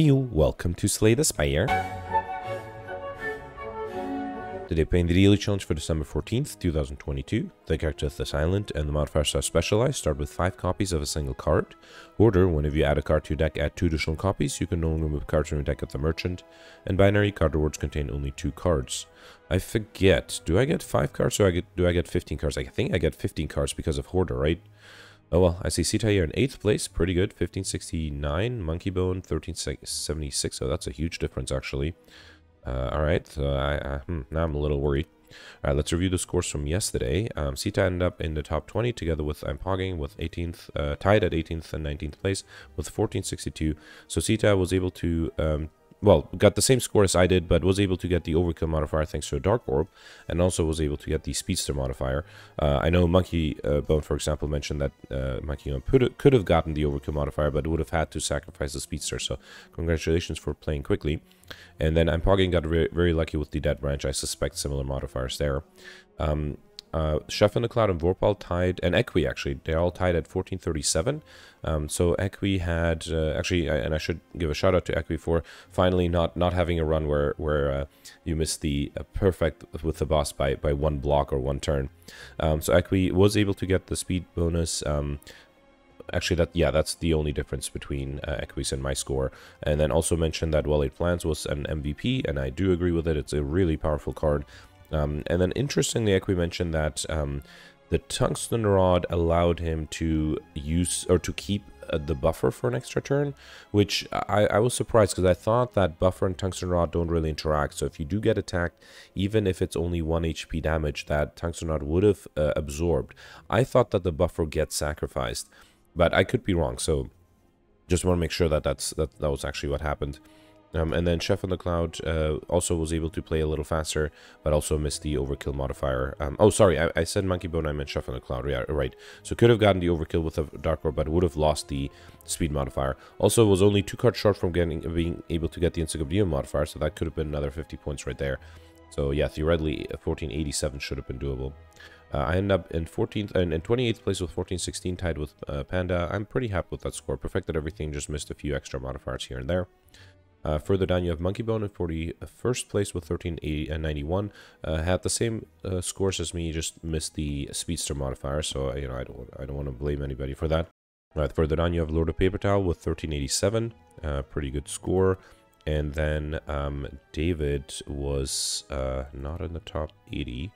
Ew, welcome to Slay the Spire. Today playing the daily challenge for December 14th, 2022. The characters the Silent and the modifiers are specialized. Start with 5 copies of a single card. Hoarder, whenever you add a card to your deck, add 2 additional copies. You can only remove cards from your deck of the merchant. And binary, card rewards contain only 2 cards. I forget, do I get 5 cards or do I get 15 cards? I think I get 15 cards because of Hoarder, right? Oh well, I see Sita here in 8th place, pretty good, 1569, Monkey Bone, 1376, oh that's a huge difference actually. Alright, so now I'm a little worried. Alright, let's review the scores from yesterday. Sita ended up in the top 20 together with I'm Pogging with 18th, tied at 18th and 19th place with 1462. So Sita was able to, well, got the same score as I did, but was able to get the Overkill modifier thanks to a Dark Orb, and also was able to get the Speedster modifier. I know Monkey Bone, for example, mentioned that Monkey Bone could have gotten the Overkill modifier, but would have had to sacrifice the Speedster, so congratulations for playing quickly. And then I'm Pogging got very lucky with the Dead Branch, I suspect similar modifiers there. Chef on the Cloud and Vorpal tied, and Equi actually, they're all tied at 1437. So Equi had, and I should give a shout out to Equi for finally not having a run where you missed the perfect with the boss by one block or one turn. So Equi was able to get the speed bonus. Actually, that's the only difference between Equi's and my score. And then also mentioned that Well Laid Plans was an MVP, and I do agree with it. It's a really powerful card. And then interestingly, Equi mentioned that the Tungsten Rod allowed him to use or to keep the buffer for an extra turn, which I was surprised because I thought that buffer and Tungsten Rod don't really interact. So if you do get attacked, even if it's only 1 HP damage, that Tungsten Rod would have absorbed. I thought that the buffer gets sacrificed, but I could be wrong. So just want to make sure that was actually what happened. And then Chef on the Cloud also was able to play a little faster, but also missed the Overkill modifier. Oh, sorry, I said Monkey Bone, I meant Chef on the Cloud, yeah, right. So could have gotten the Overkill with a Dark Orb, but would have lost the Speed modifier. Also was only 2 cards short from being able to get the Encyclopedia modifier, so that could have been another 50 points right there. So yeah, theoretically, 1487 should have been doable. I end up in 14th and in 28th place with 1416, tied with Panda. I'm pretty happy with that score. Perfected everything, just missed a few extra modifiers here and there. Further down, you have Monkey Bone in 41st place with 1391. Had the same scores as me, just missed the Speedster modifier. So I don't want to blame anybody for that. All right, further down, you have Lord of Paper Towel with 1387. Pretty good score. And then David was not in the top 80.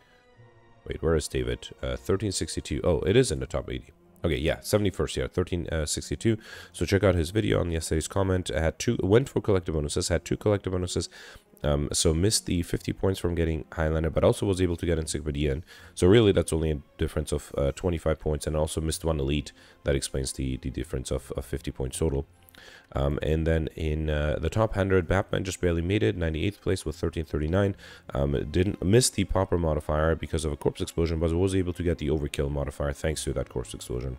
Wait, where is David? 1362. Oh, it is in the top 80. Okay, yeah, 71st, yeah, 1362. So check out his video on yesterday's comment. Went for collective bonuses, had 2 collective bonuses. So missed the 50 points from getting Highlander, but also was able to get Insignia. So really, that's only a difference of 25 points, and also missed 1 elite. That explains the difference of 50 points total. And then in the top 100, Batman just barely made it, 98th place with 1339. Didn't miss the Popper modifier because of a Corpse Explosion, but was able to get the Overkill modifier thanks to that Corpse Explosion.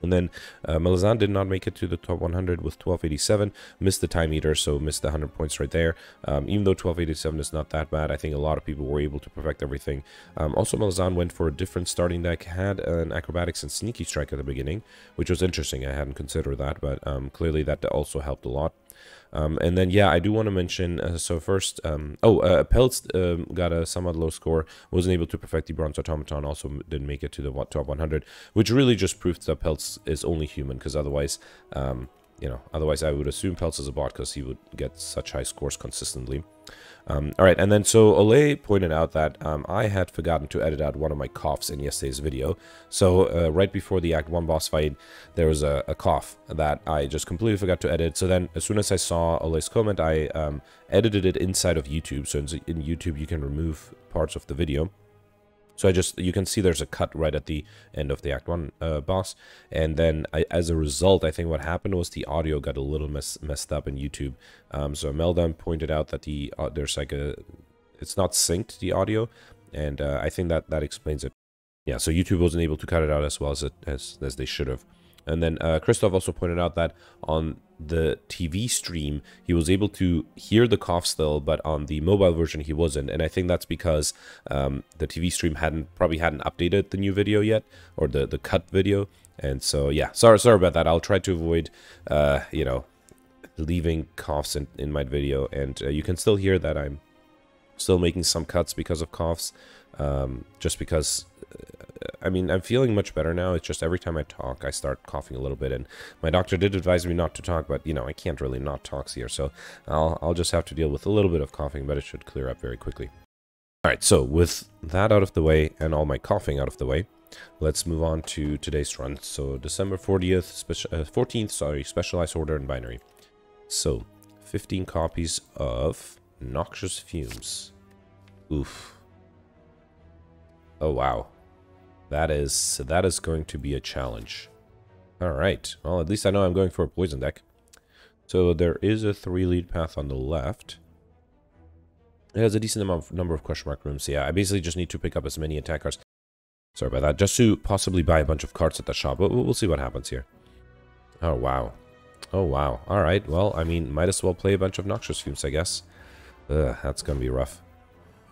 And then Melazan did not make it to the top 100 with 1287, missed the Time Eater, so missed the 100 points right there. Even though 1287 is not that bad, I think a lot of people were able to perfect everything. Also, Melazan went for a different starting deck, had an Acrobatics and Sneaky Strike at the beginning, which was interesting. I hadn't considered that, but clearly that also helped a lot. And then, yeah, I do want to mention, so first, Peltz got a somewhat low score, wasn't able to perfect the Bronze Automaton, also didn't make it to the top 100, which really just proves that Peltz is only human, because otherwise, otherwise I would assume Peltz is a bot, because he would get such high scores consistently. Alright, and then, so Ole pointed out that I had forgotten to edit out one of my coughs in yesterday's video. So, right before the Act 1 boss fight, there was a cough that I just completely forgot to edit. So then, as soon as I saw Ole's comment, I edited it inside of YouTube. So, in YouTube, you can remove parts of the video. So you can see there's a cut right at the end of the Act 1 boss. And then as a result, I think what happened was the audio got a little messed up in YouTube. So Meldan pointed out that there's like it's not synced, the audio. And I think that explains it. Yeah, so YouTube wasn't able to cut it out as well as they should have. And then Christoph also pointed out that on the TV stream, he was able to hear the cough still, but on the mobile version, he wasn't. And I think that's because the TV stream probably hadn't updated the new video yet, or the cut video. And so, yeah, sorry about that. I'll try to avoid, leaving coughs in my video, and you can still hear that I'm still making some cuts because of coughs, just because, I mean, I'm feeling much better now. It's just every time I talk, I start coughing a little bit, and my doctor did advise me not to talk, but, you know, I can't really not talk here, so I'll just have to deal with a little bit of coughing, but it should clear up very quickly. Alright, so with that out of the way, and all my coughing out of the way, let's move on to today's run. So, December 14th, Specialized Order and Binary. So, 15 copies of Noxious Fumes. Oof. Oh, wow. That is going to be a challenge. Alright. Well, at least I know I'm going for a poison deck. So, there is a 3-lead path on the left. It has a decent number of question mark rooms. So yeah, I basically just need to pick up as many attack cards. Sorry about that. Just to possibly buy a bunch of cards at the shop. But we'll see what happens here. Oh, wow. Oh, wow. All right. Well, I mean, might as well play a bunch of Noxious Fumes, I guess. Ugh, that's going to be rough.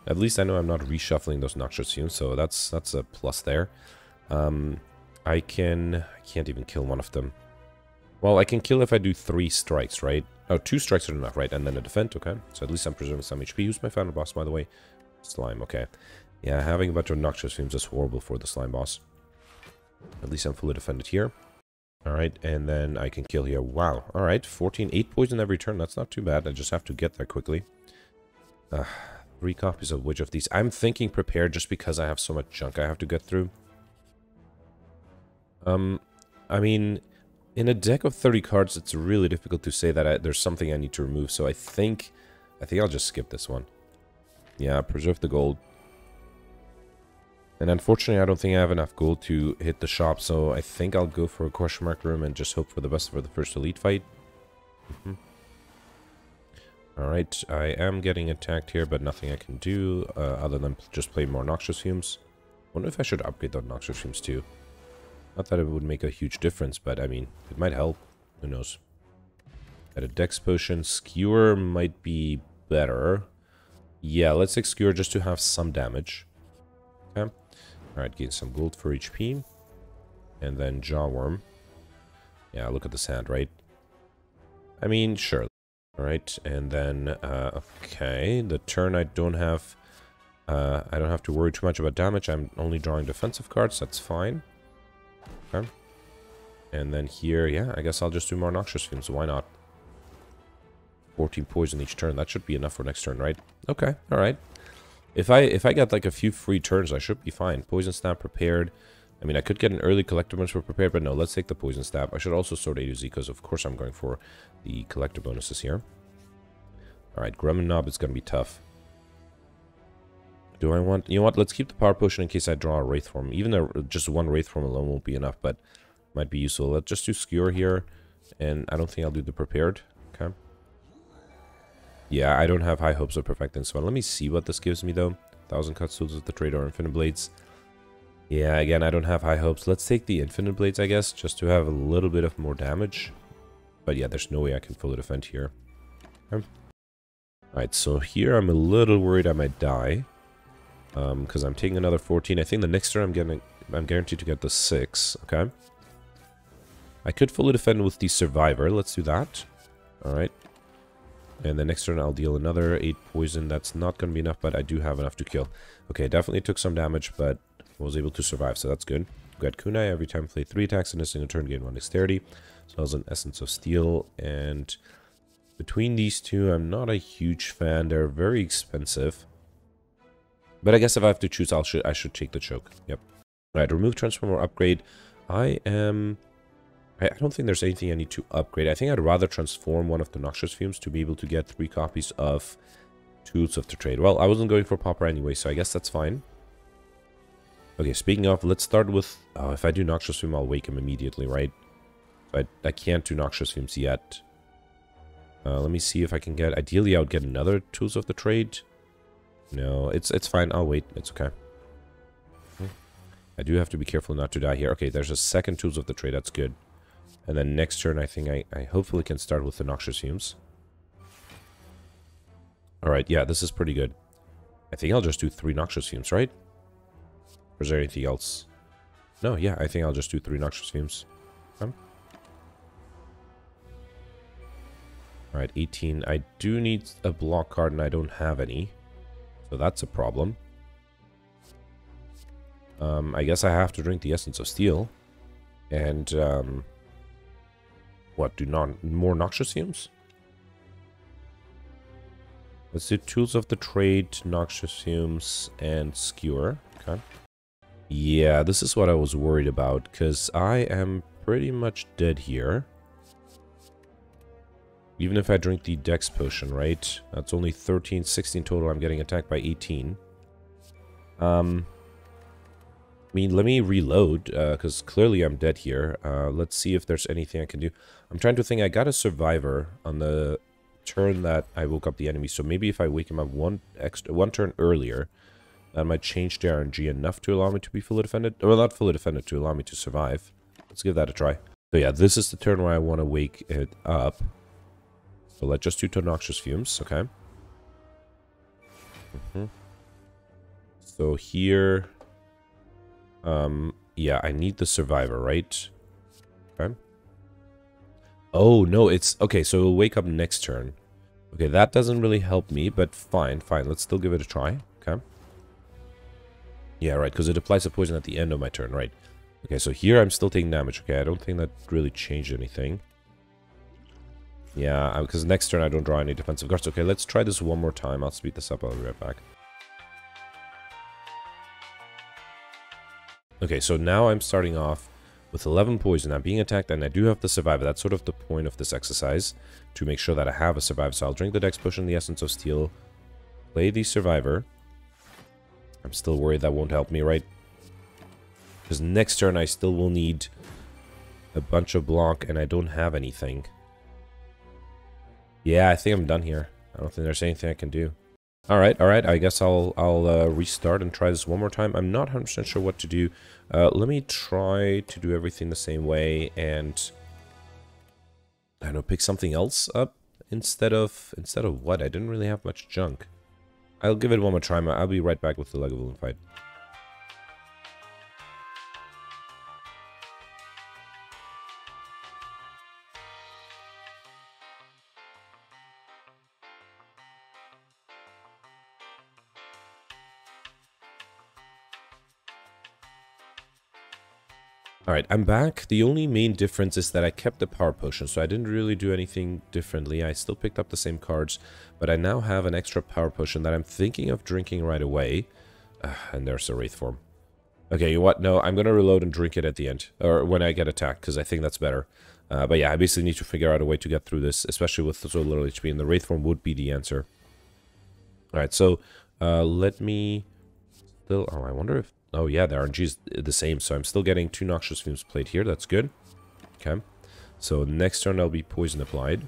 At least I know I'm not reshuffling those Noxious Fumes, so that's a plus there. I can't even kill one of them. Well, I can kill if I do 3 strikes, right? Oh, 2 strikes are enough, right? And then a defend, okay. So at least I'm preserving some HP. Who's my final boss, by the way? Slime, okay. Yeah, having a bunch of Noxious Fumes is horrible for the slime boss. At least I'm fully defended here. Alright, and then I can kill here. Wow, alright. 14, 8 poison every turn. That's not too bad. I just have to get there quickly. 3 copies of which of these? I'm thinking prepare just because I have so much junk I have to get through. I mean, in a deck of 30 cards, it's really difficult to say that there's something I need to remove, so I think I'll just skip this one. Yeah, preserve the gold. And unfortunately, I don't think I have enough gold to hit the shop, so I think I'll go for a question mark room and just hope for the best for the first elite fight. Alright, I am getting attacked here, but nothing I can do other than just play more Noxious Fumes. I wonder if I should upgrade the Noxious Fumes too. Not that it would make a huge difference, but I mean, it might help. Who knows? Got a Dex Potion. Skewer might be better. Yeah, let's take Skewer just to have some damage. Okay. Alright, gain some gold for HP. And then Jawworm. Yeah, look at this hand, right? I mean, sure. Alright, and then, okay. The turn I don't have to worry too much about damage. I'm only drawing defensive cards. That's fine. Okay. And then here, yeah, I guess I'll just do more Noxious Fumes, so why not? 14 poison each turn, that should be enough for next turn, right? Okay, alright. If I get like a few free turns, I should be fine. Poison Snap prepared. I mean, I could get an early collector bonus for prepared, but no, let's take the Poison Snap. I should also sort A to Z, because of course I'm going for the collector bonuses here. Alright, Gremlin Knob is going to be tough. Do I want... You know what? Let's keep the Power Potion in case I draw a Wraith Form. Even though just one Wraith Form alone won't be enough, but might be useful. Let's just do Skewer here, and I don't think I'll do the Prepared. Okay. Yeah, I don't have high hopes of perfecting this one. Let me see what this gives me, though. 1,000 Cuts, Tools with the Trade, or Infinite Blades. Yeah, again, I don't have high hopes. Let's take the Infinite Blades, I guess, just to have a little bit of more damage. But yeah, there's no way I can fully defend here. Okay. Alright, so here I'm a little worried I might die. Because I'm taking another 14. I think the next turn I'm guaranteed to get the 6. Okay. I could fully defend with the Survivor. Let's do that. Alright. And the next turn I'll deal another 8 poison. That's not going to be enough, but I do have enough to kill. Okay, definitely took some damage, but was able to survive, so that's good. Got Kunai. Every time I play 3 attacks in a single turn, gain 1 dexterity. So that was an Essence of Steel. And between these two, I'm not a huge fan. They're very expensive. But I guess if I have to choose, I should take the choke. Yep. Alright, remove, transform, or upgrade. I don't think there's anything I need to upgrade. I think I'd rather transform one of the Noxious Fumes to be able to get 3 copies of Tools of the Trade. Well, I wasn't going for Pauper anyway, so I guess that's fine. Okay, speaking of, let's start with... Oh, if I do Noxious Fume, I'll wake him immediately, right? But I can't do Noxious Fumes yet. Let me see if I can get... Ideally, I would get another Tools of the Trade. No, it's fine. I'll wait. It's okay. I do have to be careful not to die here. Okay, there's a second Tools of the Trade. That's good. And then next turn, I think I hopefully can start with the Noxious Fumes. Alright, yeah, this is pretty good. I think I'll just do 3 Noxious Fumes, right? Or is there anything else? No, yeah, I think I'll just do 3 Noxious Fumes. Alright, 18. I do need a block card and I don't have any. So that's a problem. I guess I have to drink the Essence of Steel. And, what, do not more Noxious Fumes? Let's do Tools of the Trade, Noxious Fumes, and Skewer. Okay. Yeah, this is what I was worried about, because I am pretty much dead here. Even if I drink the Dex Potion, right? That's only 13, 16 total. I'm getting attacked by 18. I mean, let me reload, because clearly I'm dead here. Let's see if there's anything I can do. I'm trying to think. I got a Survivor on the turn that I woke up the enemy, so maybe if I wake him up one turn earlier, that might change the RNG enough to allow me to be fully defended. Well, not fully defended, to allow me to survive. Let's give that a try. So yeah, this is the turn where I want to wake it up. So let's just do two Noxious Fumes, okay. So here... yeah, I need the Survivor, right? Okay. Oh, no, it's... Okay, so it'll wake up next turn. Okay, that doesn't really help me, but fine, fine. Let's still give it a try, okay. Yeah, right, because it applies a poison at the end of my turn, right. Okay, so here I'm still taking damage, okay. I don't think that really changed anything. Yeah, because next turn I don't draw any defensive cards. Okay, let's try this one more time. I'll speed this up. I'll be right back. Okay, so now I'm starting off with 11 poison. I'm being attacked, and I do have the Survivor. That's sort of the point of this exercise, to make sure that I have a Survivor. So I'll drink the Dex Potion, the Essence of Steel, play the Survivor. I'm still worried that won't help me, right? Because next turn I still will need a bunch of block, and I don't have anything. Yeah, I think I'm done here. I don't think there's anything I can do. All right. I guess I'll restart and try this one more time. I'm not 100% sure what to do. Let me try to do everything the same way and I don't know, pick something else up instead of what? I didn't really have much junk. I'll give it one more try. I'll be right back with the Lagavulin fight. Alright, I'm back. The only main difference is that I kept the power potion, so I didn't really do anything differently. I still picked up the same cards, but I now have an extra power potion that I'm thinking of drinking right away. And there's a Wraith Form. Okay, you know what? No, I'm gonna reload and drink it at the end, or when I get attacked, because I think that's better. But yeah, I basically need to figure out a way to get through this, especially with so little HP, and the Wraith Form would be the answer. Alright, so let me... Still... Oh, I wonder if... Oh yeah, the RNG is the same, so I'm still getting two Noxious Fumes played here, that's good. Okay, so next turn I'll be Poison applied.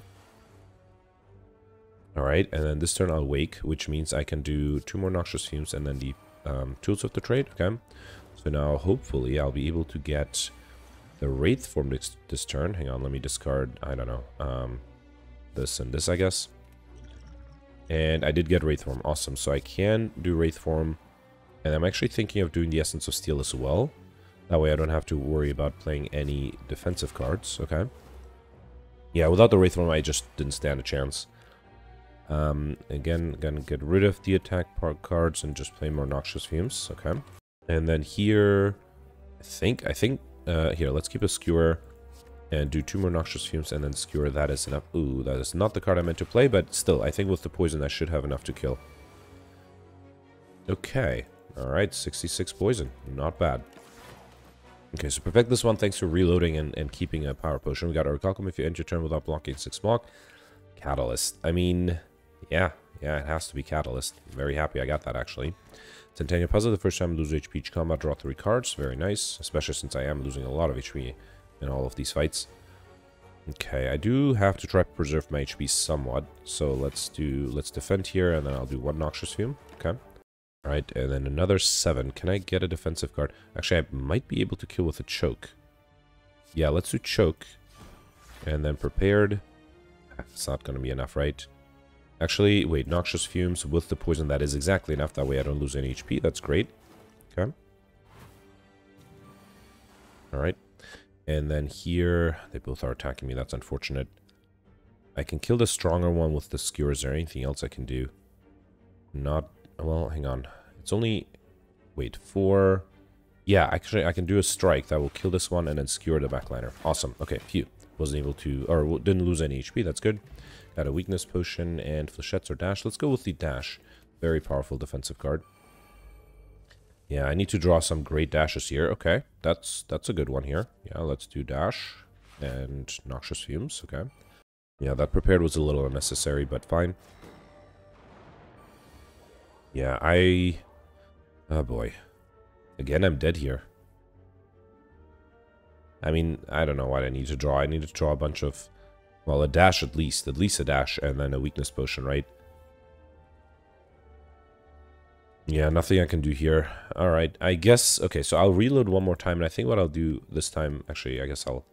Alright, and then this turn I'll Wake, which means I can do two more Noxious Fumes and then the Tools of the Trade, okay. So now hopefully I'll be able to get the Wraith Form this turn. Hang on, let me discard, I don't know, this and this I guess. And I did get Wraith Form, awesome, so I can do Wraith Form. And I'm actually thinking of doing the Essence of Steel as well. That way I don't have to worry about playing any defensive cards, okay? Yeah, without the Wraith Form, I just didn't stand a chance. Again, gonna get rid of the attack part cards and just play more Noxious Fumes, okay? And then here, I think, here, let's keep a Skewer and do two more Noxious Fumes and then Skewer. That is enough. Ooh, that is not the card I meant to play, but still, I think with the poison, I should have enough to kill. Okay. Alright, 66 poison. Not bad. Okay, so perfect this one thanks for reloading and keeping a power potion. We got Orichalcum if you end your turn without blocking 6 block. Catalyst. I mean, yeah, it has to be Catalyst. I'm very happy I got that, actually. Centennial Puzzle, the first time I lose HP each combat, draw 3 cards. Very nice, especially since I am losing a lot of HP in all of these fights. Okay, I do have to try to preserve my HP somewhat, so let's defend here, and then I'll do one Noxious Fume. Okay. Alright, and then another 7. Can I get a defensive card? Actually, I might be able to kill with a choke. Yeah, let's do choke. And then prepared. It's not going to be enough, right? Actually, wait, Noxious Fumes with the poison. That is exactly enough. That way I don't lose any HP. That's great. Okay. Alright. And then here, they both are attacking me. That's unfortunate. I can kill the stronger one with the skewer. Is there anything else I can do? Not... well, hang on. It's only... wait, four... yeah, actually, I can do a strike that will kill this one and then skewer the backliner. Awesome. Okay, phew. Wasn't able to... or didn't lose any HP. That's good. Got a weakness potion and flechettes or dash. Let's go with the dash. Very powerful defensive card. Yeah, I need to draw some great dashes here. Okay, that's a good one here. Yeah, let's do dash and Noxious Fumes. Okay. Yeah, that prepared was a little unnecessary, but fine. Yeah, I... oh boy. Again, I'm dead here. I mean, I don't know what I need to draw. I need to draw a bunch of... well, a dash at least. At least a dash and then a weakness potion, right? Yeah, nothing I can do here. Alright, I guess... okay, so I'll reload one more time, and I think what I'll do this time... actually, I guess I'll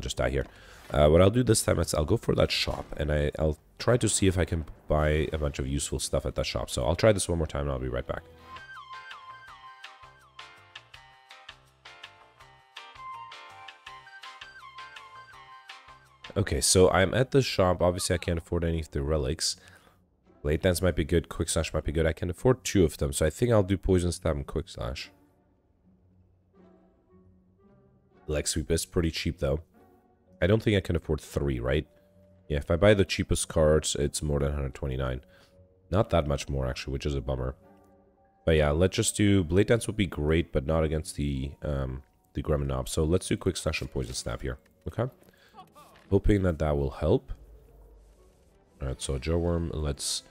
just die here. What I'll do this time is I'll go for that shop, and I'll try to see if I can buy a bunch of useful stuff at that shop. So I'll try this one more time, and I'll be right back. Okay, so I'm at the shop. Obviously, I can't afford any of the relics. Late Dance might be good. Quick Slash might be good. I can afford two of them, so I think I'll do Poison Stab and Quick Slash. Leg Sweep is pretty cheap, though. I don't think I can afford three, right? Yeah, if I buy the cheapest cards, it's more than 129. Not that much more, actually, which is a bummer. But yeah, let's just do... Blade Dance would be great, but not against the Gremlin Knob. So let's do Quick Slash and Poison Snap here. Okay. Hoping that that will help. Alright, so Joe Worm, let's...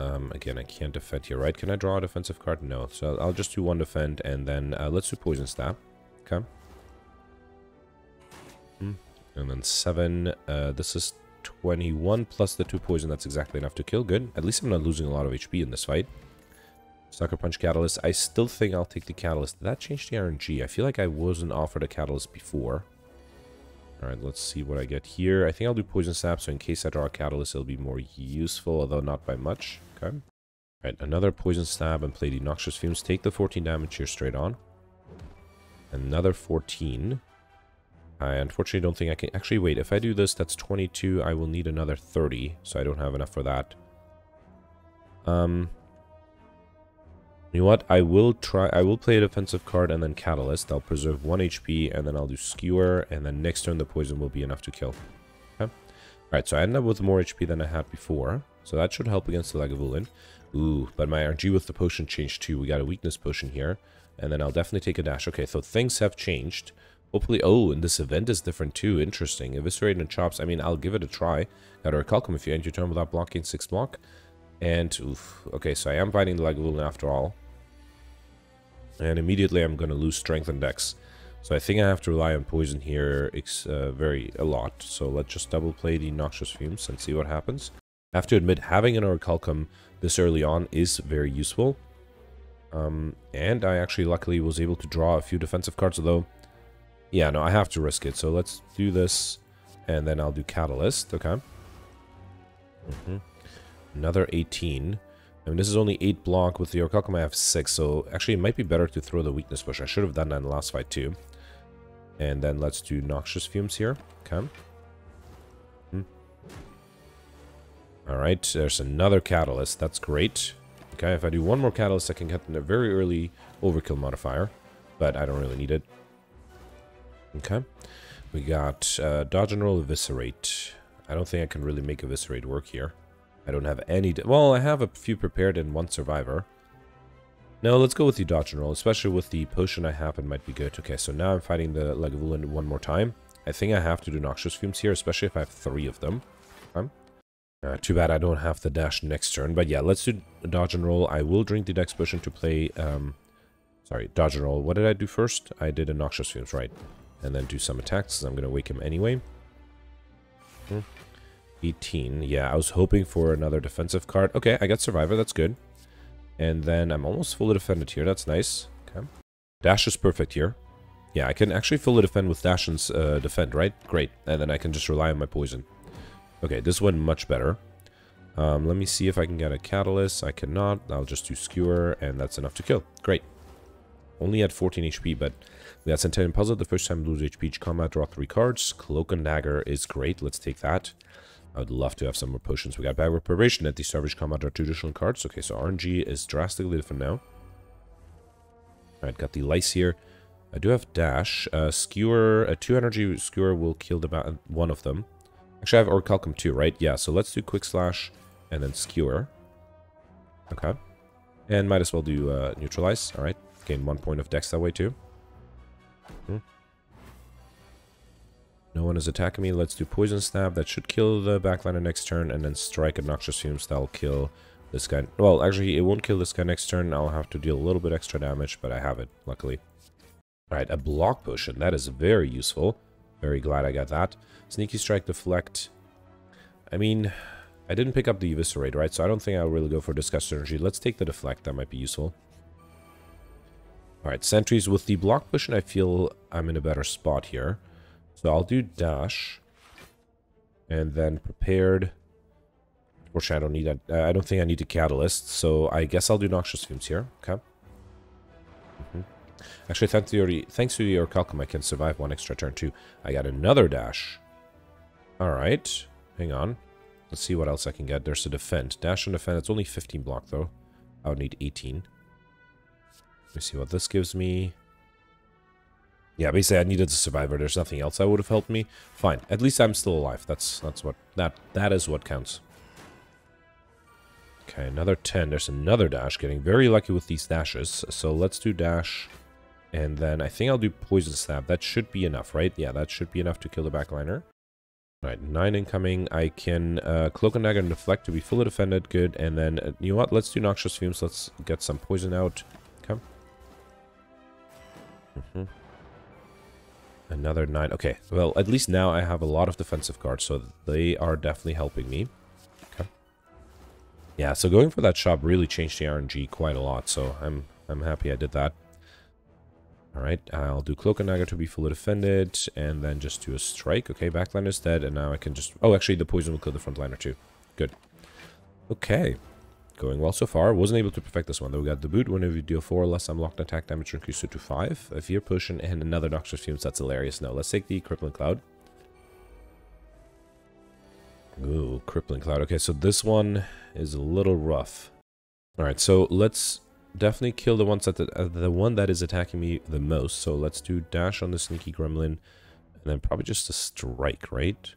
again, I can't defend here, right? Can I draw a defensive card? No. So I'll just do one defend, and then let's do Poison Snap. Okay. And then 7, this is 21 plus the 2 poison, that's exactly enough to kill, good. At least I'm not losing a lot of HP in this fight. Sucker Punch Catalyst, I still think I'll take the Catalyst. Did that change the RNG? I feel like I wasn't offered a Catalyst before. Alright, let's see what I get here. I think I'll do Poison Sap, so in case I draw a Catalyst, it'll be more useful, although not by much. Okay. Alright, another Poison Stab and play the Noxious Fumes. Take the 14 damage here straight on. Another 14. I unfortunately don't think I can... actually, wait, if I do this, that's 22. I will need another 30, so I don't have enough for that. You know what? I will try... I will play a defensive card and then Catalyst. I'll preserve 1 HP, and then I'll do Skewer, and then next turn the poison will be enough to kill. Okay? Alright, so I end up with more HP than I had before, so that should help against the Lagavulin. Ooh, but my RNG with the potion changed too. We got a weakness potion here, and then I'll definitely take a dash. Okay, so things have changed. Hopefully, oh, and this event is different too. Interesting. Eviscerate and Chops. I mean, I'll give it a try. Got Orichalcum if you end your turn without blocking 6 block. And, oof. Okay, so I am fighting the Lagavulin after all. And immediately I'm going to lose Strength and Dex. So I think I have to rely on Poison here a lot. So let's just double play the Noxious Fumes and see what happens. I have to admit, having an Orichalcum this early on is very useful. And I actually luckily was able to draw a few defensive cards, although... yeah, no, I have to risk it. So let's do this, and then I'll do Catalyst. Okay. Another 18. I mean, this is only 8 block. With the Orichalcum, I have 6. So actually, it might be better to throw the Weakness Push. I should have done that in the last fight, too. And then let's do Noxious Fumes here. Okay. Alright, there's another Catalyst. That's great. Okay, if I do one more Catalyst, I can get a very early Overkill modifier. But I don't really need it. Okay, we got dodge and roll, eviscerate. I don't think I can really make eviscerate work here. I don't have any... well, I have a few prepared and 1 survivor. No, let's go with the dodge and roll, especially with the potion I have. It might be good. Okay, so now I'm fighting the Lagavulin one more time. I think I have to do Noxious Fumes here, especially if I have 3 of them. Okay. Too bad I don't have the dash next turn, but yeah, let's do dodge and roll. I will drink the Dex potion to play... sorry, dodge and roll. What did I do first? I did a Noxious Fumes, right? And then do some attacks, because I'm going to wake him anyway. 18. Yeah, I was hoping for another defensive card. Okay, I got Survivor. That's good. And then I'm almost fully defended here. That's nice. Okay. Dash is perfect here. Yeah, I can actually fully defend with Dash and Defend, right? Great. And then I can just rely on my Poison. Okay, this went much better. Let me see if I can get a Catalyst. I cannot. I'll just do Skewer, and that's enough to kill. Great. Only at 14 HP, but that's Centennial Puzzle. The first time lose HP each combat, draw 3 cards. Cloak and Dagger is great. Let's take that. I would love to have some more potions. We got Backward Preparation at the Savage Combat are two additional cards. Okay, so RNG is drastically different now. Alright, got the Lice here. I do have Dash. Skewer, a 2 energy Skewer will kill one of them. Actually, I have Orichalcum too, right? Yeah, so let's do Quick Slash and then Skewer. Okay. And might as well do Neutralize. Alright, gain 1 point of Dex that way too. No one is attacking me. Let's do Poison Snap. That should kill the Backliner next turn. And then Strike at Noxious Fumes. That'll kill this guy. Well, actually, it won't kill this guy next turn. I'll have to deal a little bit extra damage, but I have it, luckily. Alright, a Block Potion. That is very useful. Very glad I got that. Sneaky Strike, Deflect. I mean, I didn't pick up the Eviscerate, right? So I don't think I'll really go for Disgust Energy. Let's take the Deflect. That might be useful. Alright, Sentries. With the Block Potion, I feel I'm in a better spot here. So I'll do Dash, and then Prepared, which I don't need. I don't think I need a Catalyst, so I guess I'll do Noxious Fumes here, okay? Actually, thanks to the Orichalcum, I can survive one extra turn, too. I got another Dash. Alright, hang on. Let's see what else I can get. There's a Defend. Dash and Defend, it's only 15 block, though. I would need 18. Let me see what this gives me. Yeah, basically I needed a survivor. There's nothing else that would have helped me. Fine. At least I'm still alive. That is what counts. Okay, another 10. There's another Dash. Getting very lucky with these dashes. So let's do Dash. And then I think I'll do Poison Snap. That should be enough, right? Yeah, that should be enough to kill the Backliner. Alright, 9 incoming. I can Cloak and Dagger and Deflect to be fully defended. Good. And then, you know what? Let's do Noxious Fumes. Let's get some poison out. Come. Another 9. Okay, well, at least now I have a lot of defensive cards, so they are definitely helping me. Okay. Yeah, so going for that shop really changed the RNG quite a lot, so I'm happy I did that. Alright, I'll do Cloak and Dagger to be fully defended, and then just do a Strike. Okay, Backliner's dead, and now I can just... Oh, actually, the poison will kill the frontliner too. Good. Okay. Going well so far. Wasn't able to perfect this one, though. We got the boot. Whenever you deal 4 or less unlocked attack damage, increase it to 5. A Fear Potion and another Noxious Fumes. That's hilarious. No, let's take the Crippling Cloud. Ooh, Crippling Cloud. Okay, so this one is a little rough. Alright, so let's definitely kill the ones that the one that is attacking me the most. So let's do Dash on the Sneaky Gremlin, and then probably just a Strike, right?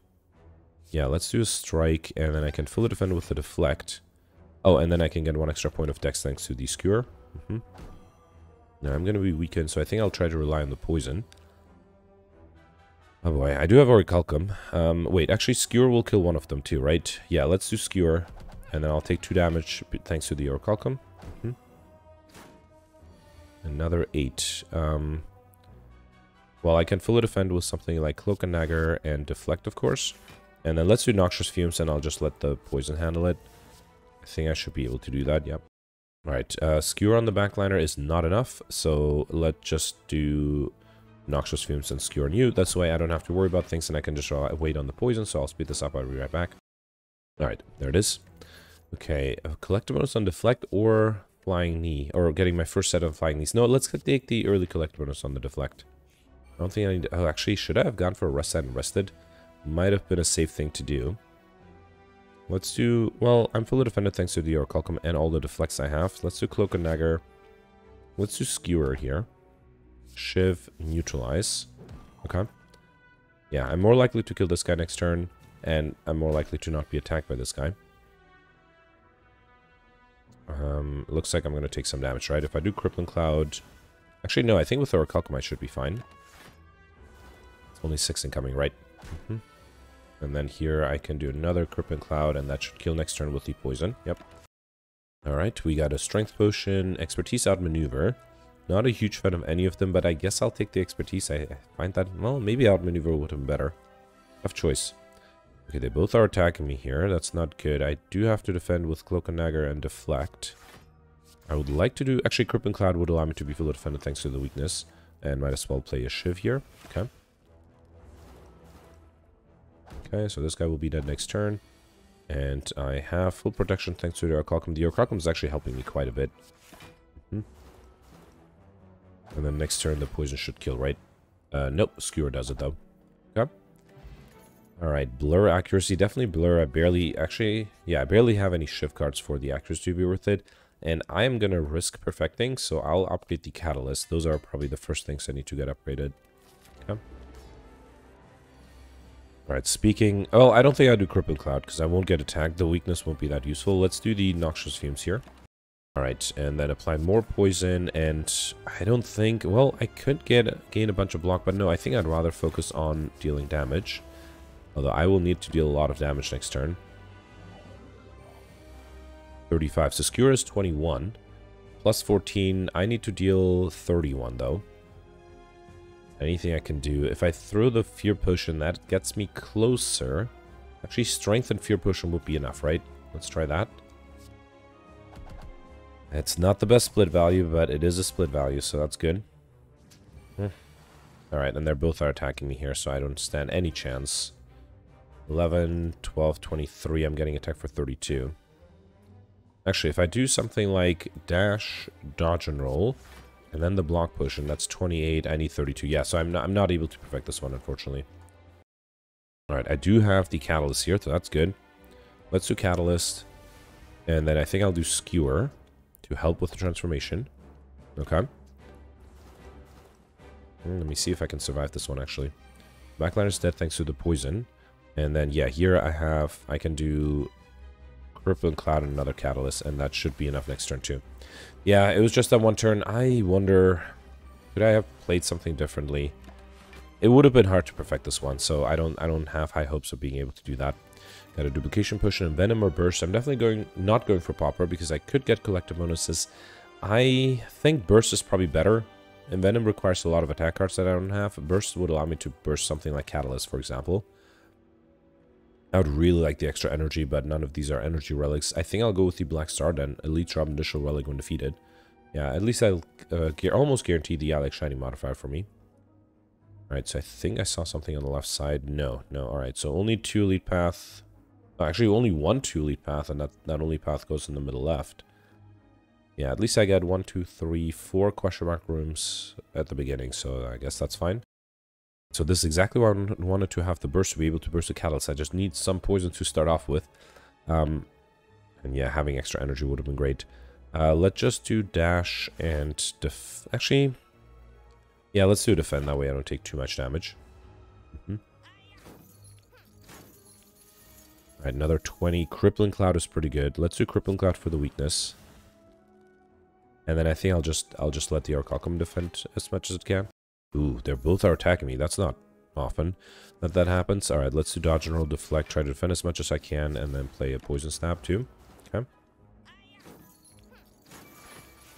Yeah, let's do a Strike, and then I can fully defend with the Deflect. Oh, and then I can get 1 extra point of Dex thanks to the Skewer. Now I'm going to be weakened, so I think I'll try to rely on the poison. Oh boy, I do have Orichalcum. Wait, actually Skewer will kill one of them too, right? Yeah, let's do Skewer. And then I'll take 2 damage thanks to the Orichalcum. Another 8. Well, I can fully defend with something like Cloak and Dagger and Deflect, of course. And then let's do Noxious Fumes, and I'll just let the poison handle it. I think I should be able to do that, yep. Alright, Skewer on the Backliner is not enough, so let's just do Noxious Fumes and Skewer on you. That's the way I don't have to worry about things, and I can just wait on the poison, so I'll speed this up, I'll be right back. Alright, there it is. Okay, collective bonus on Deflect or Flying Knee, or getting my first set of Flying Knees. No, let's take the early collective bonus on the Deflect. I don't think I need... Oh, actually, should I have gone for a Rest Set and Rested? Might have been a safe thing to do. Let's do... Well, I'm fully defended thanks to the Orichalcum and all the deflects I have. Let's do Cloak and Dagger. Let's do Skewer here. Shiv, Neutralize. Okay. Yeah, I'm more likely to kill this guy next turn. And I'm more likely to not be attacked by this guy. Looks like I'm going to take some damage, right? If I do Crippling Cloud... Actually, no, I think with Orichalcum I should be fine. It's only 6 incoming, right? And then here I can do another Crippling Cloud, and that should kill next turn with the poison. Yep. Alright, we got a Strength Potion, Expertise Outmaneuver. Not a huge fan of any of them, but I guess I'll take the Expertise. I find that, well, maybe Outmaneuver would have been better. Tough choice. Okay, they both are attacking me here. That's not good. I do have to defend with Cloak and Dagger and Deflect. I would like to do... Actually, Crippling Cloud would allow me to be fully defended thanks to the weakness. And might as well play a Shiv here. Okay. Okay, so this guy will be dead next turn. And I have full protection thanks to the Orichalcum. The Orichalcum is actually helping me quite a bit. And then next turn the poison should kill, right? Nope, Skewer does it though. Okay. Alright, blur accuracy, definitely blur. I barely have any shift cards for the accuracy to be worth it. And I'm going to risk perfecting, so I'll upgrade the catalyst. Those are probably the first things I need to get upgraded. Okay. Alright, speaking... Well, I don't think I'll do Crippled Cloud, because I won't get attacked. The weakness won't be that useful. Let's do the Noxious Fumes here. Alright, and then apply more poison, and I don't think... Well, I could gain a bunch of block, but no, I think I'd rather focus on dealing damage. Although I will need to deal a lot of damage next turn. 35. So Skura is 21. Plus 14. I need to deal 31, though. Anything I can do. If I throw the Fear Potion, that gets me closer. Actually, Strength and Fear Potion would be enough, right? Let's try that. It's not the best split value, but it is a split value, so that's good. Alright, and they're both are attacking me here, so I don't stand any chance. 11, 12, 23. I'm getting attacked for 32. Actually, if I do something like dash, dodge, and roll, and then the block potion, that's 28. I need 32. Yeah, so I'm not able to perfect this one, unfortunately. All right, I do have the catalyst here, so that's good. Let's do catalyst, and then I think I'll do skewer to help with the transformation. Okay. Let me see if I can survive this one. Actually, backline is dead thanks to the poison, and then yeah, here I can do Rippling Cloud and another Catalyst, and that should be enough next turn too. Yeah, it was just that one turn. I wonder, could I have played something differently? It would have been hard to perfect this one, so I don't have high hopes of being able to do that. Got a duplication potion and venom or burst. I'm definitely not going for popper because I could get collective bonuses. I think burst is probably better, and venom requires a lot of attack cards that I don't have. Burst would allow me to burst something like Catalyst, for example. I would really like the extra energy, but none of these are energy relics. I think I'll go with the Black Star then. Elite drop initial relic when defeated. Yeah, at least I'll almost guarantee the Alex Shiny modifier for me. Alright, so I think I saw something on the left side. No. Alright, so only two elite path. Oh, actually, only one elite path, and that only path goes in the middle left. Yeah, at least I got 1, 2, 3, 4 question mark rooms at the beginning, so I guess that's fine. So this is exactly where I wanted to have the burst to be able to burst the catalyst. I just need some poison to start off with. And yeah, having extra energy would have been great. Let's just do dash and def... Actually, yeah, let's do defend. That way I don't take too much damage. All right, another 20. Crippling Cloud is pretty good. Let's do Crippling Cloud for the weakness. And then I think I'll just let the Orichalcum defend as much as it can. Ooh, they're both are attacking me. That's not often that that happens. All right, let's do dodge and roll, deflect, try to defend as much as I can, and then play a poison snap too. Okay.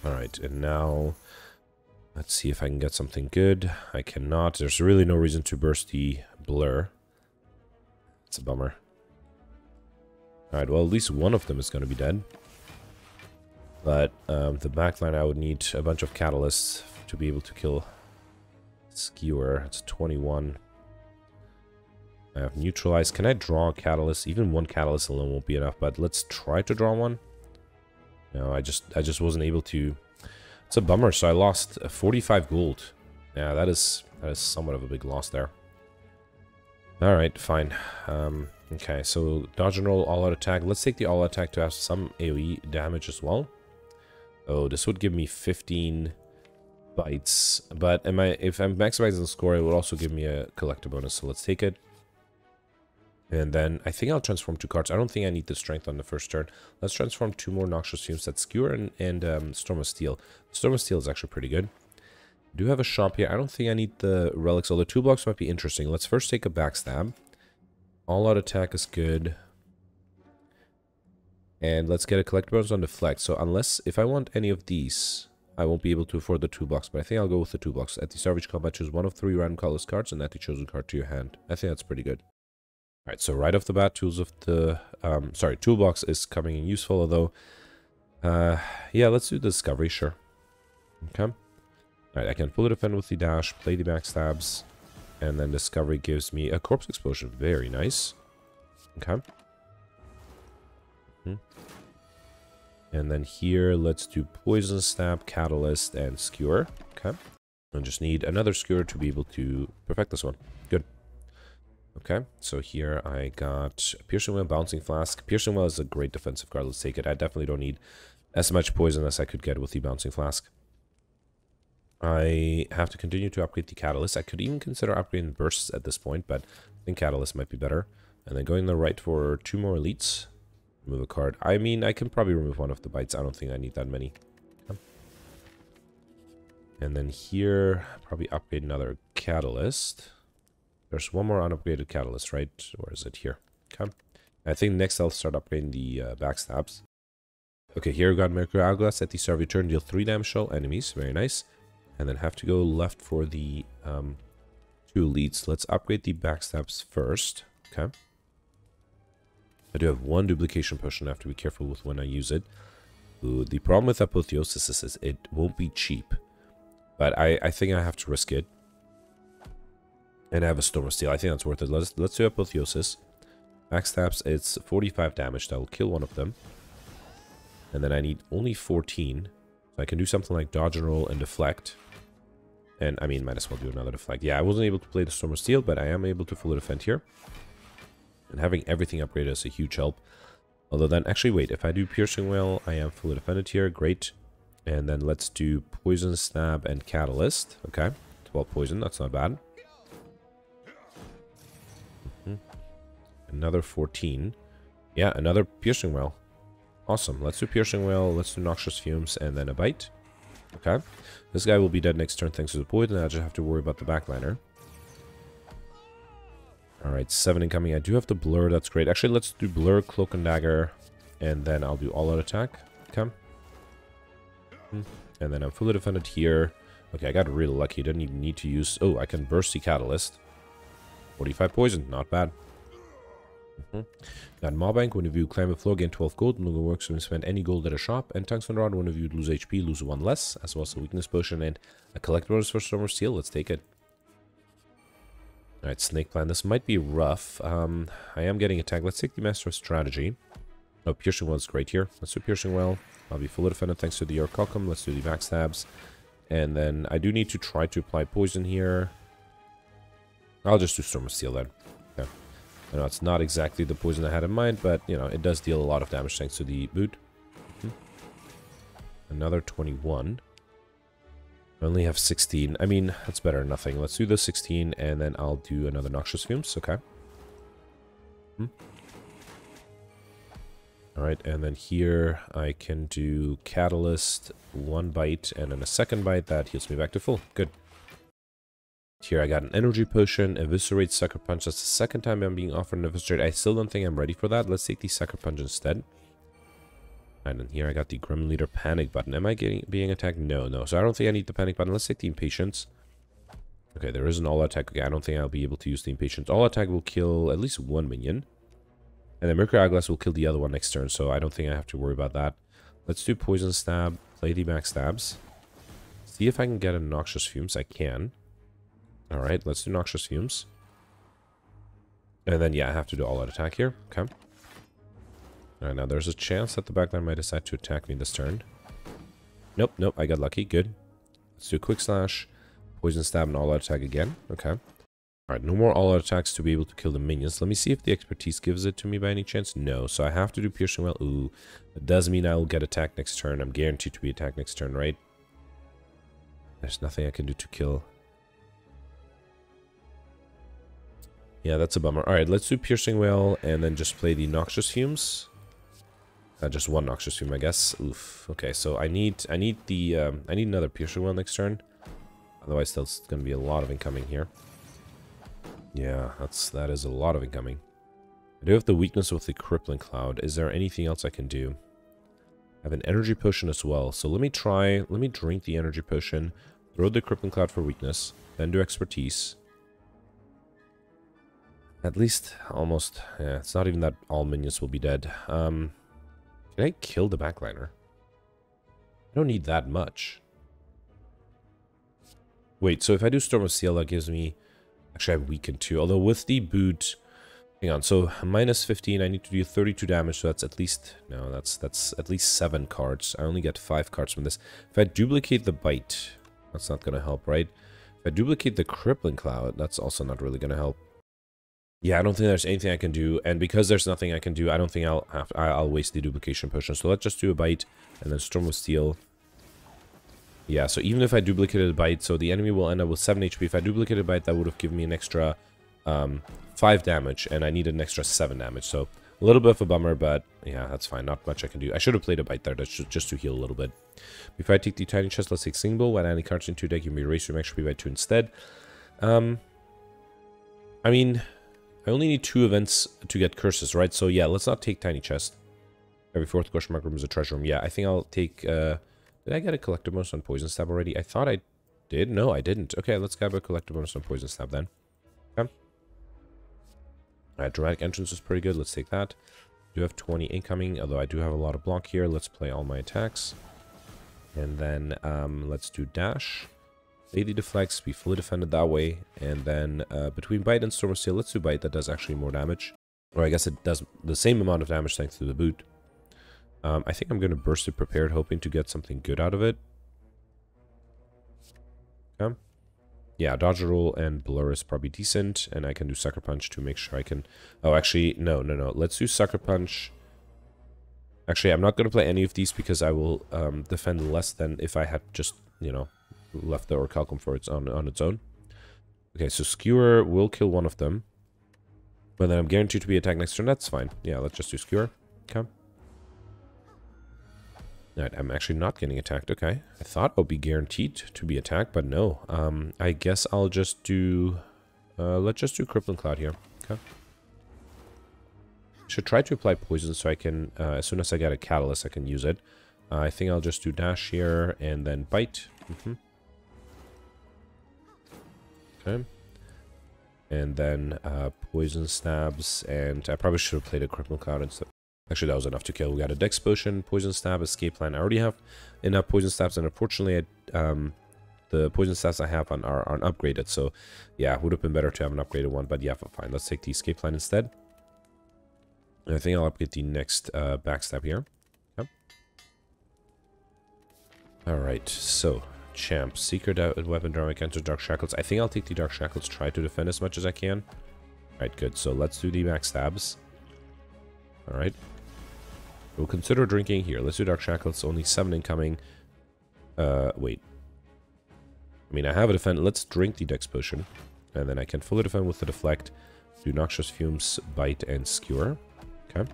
All right, and now let's see if I can get something good. I cannot. There's really no reason to burst the blur. It's a bummer. All right, well, at least one of them is going to be dead. But the backline, I would need a bunch of catalysts to be able to kill... Skewer, it's 21. I have neutralized. Can I draw a catalyst? Even one catalyst alone won't be enough, but let's try to draw one. No, I just wasn't able to. It's a bummer, so I lost 45 gold. Yeah, that is somewhat of a big loss there. Alright, fine. Okay, so dodge and roll, all-out attack. Let's take the all-out attack to have some AoE damage as well. Oh, this would give me 15... bites, but if I'm maximizing the score, it will also give me a collector bonus, so let's take it. And then I think I'll transform two cards. I don't think I need the strength on the first turn. Let's transform two more Noxious Fumes. That's Skewer and Storm of Steel. Storm of Steel is actually pretty good. I do have a shop here. I don't think I need the relics, although two blocks might be interesting. Let's first take a backstab. All out attack is good. And let's get a collector bonus on deflect. So unless, if I want any of these... I won't be able to afford the two blocks, but I think I'll go with the two blocks. At the start of each combat, choose one of three random colors cards and add the chosen card to your hand. I think that's pretty good. All right, so right off the bat, toolbox is coming in useful, although, yeah, let's do the discovery, sure. Okay. All right, I can fully defend with the dash, play the backstabs, and then discovery gives me a corpse explosion. Very nice. Okay. And then here, let's do Poison Snap, Catalyst, and Skewer. Okay. I just need another Skewer to be able to perfect this one. Good. Okay, so here I got Piercing Well, Bouncing Flask. Piercing Well is a great defensive card. Let's take it. I definitely don't need as much poison as I could get with the Bouncing Flask. I have to continue to upgrade the Catalyst. I could even consider upgrading Bursts at this point, but I think Catalyst might be better. And then going to the right for 2 more Elites. Remove a card. I mean, I can probably remove one of the Bites. I don't think I need that many. And then here, probably upgrade another Catalyst. There's one more unupgraded Catalyst, right? Where is it? Here. Okay. I think next I'll start upgrading the backstabs. Okay, here we got Mercury Hourglass. At the start of your turn, deal 3 damage to all enemies. Very nice. And then have to go left for the 2 elites. Let's upgrade the backstabs first. Okay. I do have 1 duplication potion. I have to be careful with when I use it. Ooh, the problem with Apotheosis is it won't be cheap. But I think I have to risk it. And I have a Storm of Steel. I think that's worth it. Let's do Apotheosis. Backstabs, it's 45 damage. That'll kill one of them. And then I need only 14. So I can do something like dodge and roll and deflect. And I mean, might as well do another deflect. Yeah, I wasn't able to play the Storm of Steel, but I am able to fully defend here. And having everything upgraded is a huge help. Although then, actually, wait. If I do Piercing Well, I am fully defended here. Great. And then let's do Poison, Stab, and Catalyst. Okay. 12 Poison. That's not bad. Another 14. Yeah, another Piercing Well. Awesome. Let's do Piercing Well. Let's do Noxious Fumes and then a Bite. Okay. This guy will be dead next turn thanks to the poison. I just have to worry about the backliner. Alright, 7 incoming. I do have the Blur. That's great. Actually, let's do Blur, Cloak and Dagger. And then I'll do all-out attack. Okay. And then I'm fully defended here. Okay, I got really lucky. Didn't even need to use... Oh, I can burst the Catalyst. 45 poison. Not bad. Got Mob Bank. When you climb the floor, gain 12 gold. No works when you spend any gold at a shop. And Tungsten Rod. When you lose HP, lose 1 less. As well as a Weakness Potion and a Collectibles for Storm of Steel. Let's take it. Alright, Snake Plan. This might be rough. I am getting attacked. Let's take the Master of Strategy. Oh, Piercing Well is great here. Let's do Piercing Well. I'll be fully defended thanks to the Orichalcum. Let's do the backstabs. And then I do need to try to apply poison here. I'll just do Storm of Steel then. Yeah. I know it's not exactly the poison I had in mind, but, you know, it does deal a lot of damage thanks to the boot. Another 21. I only have 16. I mean, that's better than nothing. Let's do the 16, and then I'll do another Noxious Fumes. Okay. Alright, and then here I can do Catalyst, 1 bite, and then a 2nd bite. That heals me back to full. Good. Here I got an Energy Potion, Eviscerate, Sucker Punch. That's the 2nd time I'm being offered an Eviscerate. I still don't think I'm ready for that. Let's take the Sucker Punch instead. And then here I got the Grim Leader Panic Button. Am I being attacked? No. So I don't think I need the Panic Button. Let's take the Impatience. Okay, there is an All Attack. Okay, I don't think I'll be able to use the Impatience. All Attack will kill at least 1 minion. And then Mercury Hourglass will kill the other one next turn, so I don't think I have to worry about that. Let's do Poison Stab, play the backstabs. See if I can get a Noxious Fumes. I can. Alright, let's do Noxious Fumes. And then, yeah, I have to do all-out attack here. Okay. Alright, now there's a chance that the backline might decide to attack me this turn. Nope, I got lucky. Good. Let's do Quick Slash, Poison Stab, and all-out attack again. Okay. Alright, no more all-out attacks to be able to kill the minions. Let me see if the expertise gives it to me by any chance. No, so I have to do Piercing Well. Ooh, that does mean I will get attacked next turn. I'm guaranteed to be attacked next turn, right? There's nothing I can do to kill. Yeah, that's a bummer. Alright, let's do Piercing Well and then just play the Noxious Fumes. Just 1 Noxious Fume, I guess. Oof. Okay, so I need another Piercing Well next turn. Otherwise, there's going to be a lot of incoming here. Yeah, that is a lot of incoming. I do have the weakness with the Crippling Cloud. Is there anything else I can do? I have an Energy Potion as well. So let me drink the Energy Potion, throw the Crippling Cloud for weakness, then do expertise. At least, almost. Yeah, it's not even that all minions will be dead. Can I kill the backliner? I don't need that much. Wait, so if I do Storm of Steel, that gives me... Actually, I'm weakened too. Although with the boot, hang on. So minus 15, I need to do 32 damage. So that's at least that's at least 7 cards. I only get 5 cards from this. If I duplicate the bite, that's not gonna help, right? If I duplicate the Crippling Cloud, that's also not really gonna help. Yeah, I don't think there's anything I can do, and because there's nothing I can do, I don't think I'll waste the duplication potion. So let's just do a bite, and then Storm of Steel. Yeah, so even if I duplicated a bite, so the enemy will end up with 7 HP. If I duplicated a bite, that would have given me an extra 5 damage, and I needed an extra 7 damage. So a little bit of a bummer, but yeah, that's fine. Not much I can do. I should have played a bite there, that's just to heal a little bit. Before I take the Tiny Chest, let's take Single. When any cards into your deck, you may erase your max HP by 2 instead. I mean, I only need 2 events to get curses, right? So yeah, let's not take Tiny Chest. Every 4th question mark room is a treasure room. Yeah, I think I'll take... did I get a collector bonus on Poison Stab already? I thought I did. No, I didn't. Okay, let's grab a collector bonus on Poison Stab then. Okay. Alright, Dramatic Entrance is pretty good. Let's take that. I do have 20 incoming, although I do have a lot of block here. Let's play all my attacks. And then let's do Dash. Lady Deflects, be fully defended that way. And then between Bite and Storm of Steel, let's do Bite. That does actually more damage. Or I guess it does the same amount of damage thanks to the boot. I think I'm going to Burst It Prepared, hoping to get something good out of it. Okay. Yeah, Dodge a Roll and Blur is probably decent, and I can do Sucker Punch to make sure I can... Oh, actually, no. Let's do Sucker Punch. Actually, I'm not going to play any of these because I will defend less than if I had just, you know, left the Orichalcum for its on its own. Okay, so Skewer will kill one of them, but then I'm guaranteed to be attacked next turn. That's fine. Yeah, let's just do Skewer. Okay. Alright, I'm actually not getting attacked. Okay, I thought I'll be guaranteed to be attacked, but no. I guess I'll just do... let's just do Crippling Cloud here. Okay. Should try to apply poison so I can... as soon as I get a catalyst, I can use it. I think I'll just do Dash here and then Bite. Okay. And then Poison Stabs, and I probably should have played a Crippling Cloud instead. Actually, that was enough to kill. We got a Dex Potion, Poison Stab, Escape Plan. I already have enough Poison Stabs, and unfortunately, the Poison Stabs I have are upgraded. So, yeah, it would have been better to have an upgraded one, but yeah, fine. Let's take the Escape Plan instead. And I think I'll upgrade the next Backstab here. Yep. Alright, so, Champ. Secret Weapon, Dramatic Entrance, Dark Shackles. I think I'll take the Dark Shackles, try to defend as much as I can. Alright, good. So, let's do the Backstabs. Alright. We'll consider drinking here. Let's do Dark Shackles. Only 7 incoming. Wait. I mean, I have a defend. Let's drink the Dex Potion. And then I can fully defend with the Deflect. Do Noxious Fumes, Bite, and Skewer. Okay.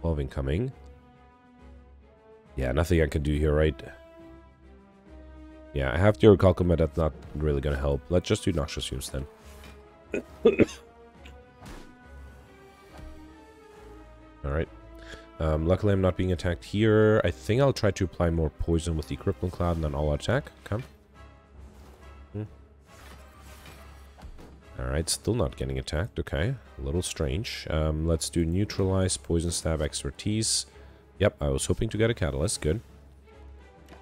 12 incoming. Yeah, nothing I can do here, right? Yeah, I have the Orichalcum, but that's not really going to help. Let's just do Noxious Fumes then. Alright. Luckily I'm not being attacked here. I think I'll try to apply more poison with the Crippling Cloud and then I'll attack. Come. Alright, still not getting attacked. Okay. A little strange. Let's do Neutralize, Poison Stab, Expertise. Yep, I was hoping to get a Catalyst. Good.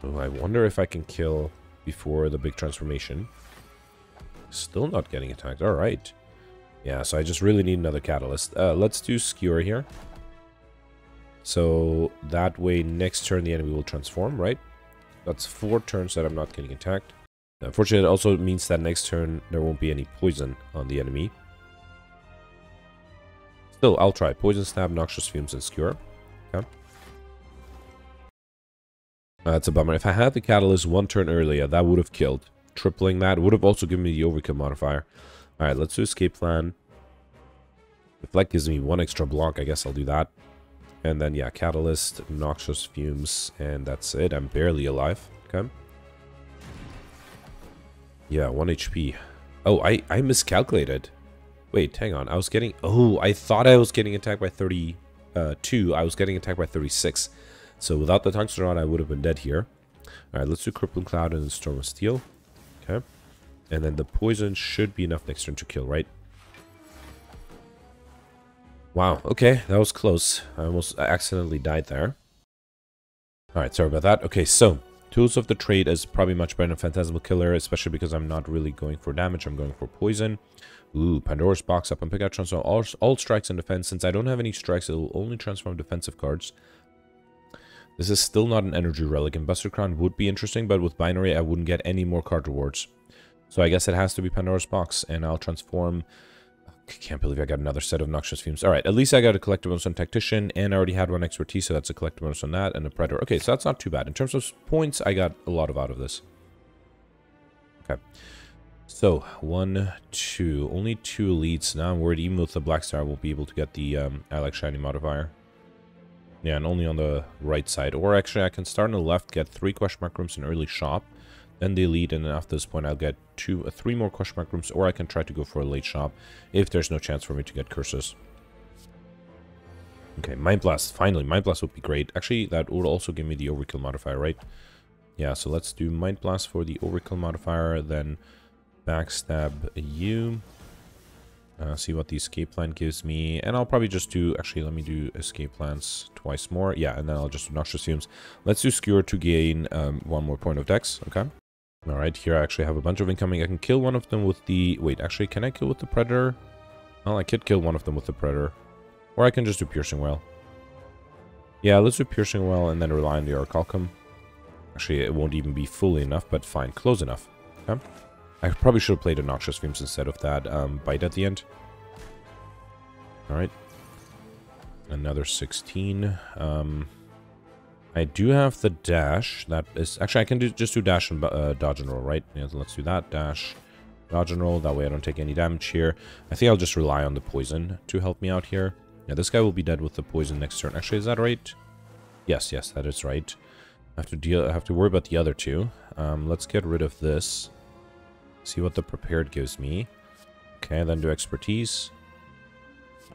Oh, I wonder if I can kill before the big transformation. Still not getting attacked. Alright. Yeah, so I just really need another Catalyst. Let's do Skewer here. So that way next turn the enemy will transform, right? That's 4 turns that I'm not getting attacked. Unfortunately, it also means that next turn there won't be any poison on the enemy. Still, I'll try. Poison Stab, Noxious Fumes, and Skewer. Okay. That's a bummer. If I had the Catalyst 1 turn earlier, that would have killed. Tripling that would have also given me the Overkill modifier. Alright, let's do Escape Plan. Deflect gives me 1 extra block. I guess I'll do that. And then, yeah, Catalyst, Noxious Fumes, and that's it. I'm barely alive. Okay. Yeah, 1 HP. Oh, I miscalculated. Wait, hang on. I was getting... Oh, I thought I was getting attacked by 32. I was getting attacked by 36. So without the Tungsten Rod, I would have been dead here. Alright, let's do Crippling Cloud and Storm of Steel. Okay. And then the poison should be enough next turn to kill, right? Wow, okay, that was close. I almost accidentally died there. Alright, sorry about that. Okay, so, Tools of the Trade is probably much better than Phantasmal Killer, especially because I'm not really going for damage, I'm going for poison. Ooh, Pandora's Box up and pick out transform all strikes and defense. Since I don't have any strikes, it will only transform defensive cards. This is still not an energy relic, and Buster Crown would be interesting, but with binary I wouldn't get any more card rewards. So I guess it has to be Pandora's Box, and I'll transform... I can't believe I got another set of Noxious Fumes. All right, at least I got a collective bonus on Tactician, and I already had one Expertise, so that's a collective bonus on that, and a Predator. Okay, so that's not too bad. In terms of points, I got a lot of out of this. Okay. So, 1, 2. Only 2 elites. Now I'm worried even with the Black Star, I won't be able to get the I Like Shiny modifier. Yeah, and only on the right side. Or actually, I can start on the left, get 3 question mark rooms in early shop, then the elite, and then after this point, I'll get 3 more question mark rooms, or I can try to go for a late shop if there's no chance for me to get curses. Okay, Mind Blast. Finally, Mind Blast would be great. Actually, that would also give me the Overkill modifier, right? Yeah, so let's do Mind Blast for the Overkill modifier, then Backstab you. See what the escape plan gives me, and I'll probably just do, actually let me do escape plans twice more, yeah, and then I'll just do Noxious Fumes. Let's do Skewer to gain 1 more point of dex, okay? Alright, here I actually have a bunch of incoming. I can kill one of them with the, wait, actually can I kill with the Predator? Well, I could kill one of them with the Predator, or I can just do Piercing Well. Yeah, let's do Piercing Well and then rely on the Orichalcum. Actually, it won't even be fully enough, but fine, close enough, okay? I probably should have played a Noxious Fumes instead of that bite at the end. Alright. Another 16. I do have the dash. That is... Actually, I can just do dash and dodge and roll, right? Yeah, so let's do that. Dash, dodge and roll. That way I don't take any damage here. I think I'll just rely on the poison to help me out here. Yeah, this guy will be dead with the poison next turn. Actually, is that right? Yes, yes, that is right. I have to worry about the other two. Let's get rid of this. See what the prepared gives me. Okay, then do expertise.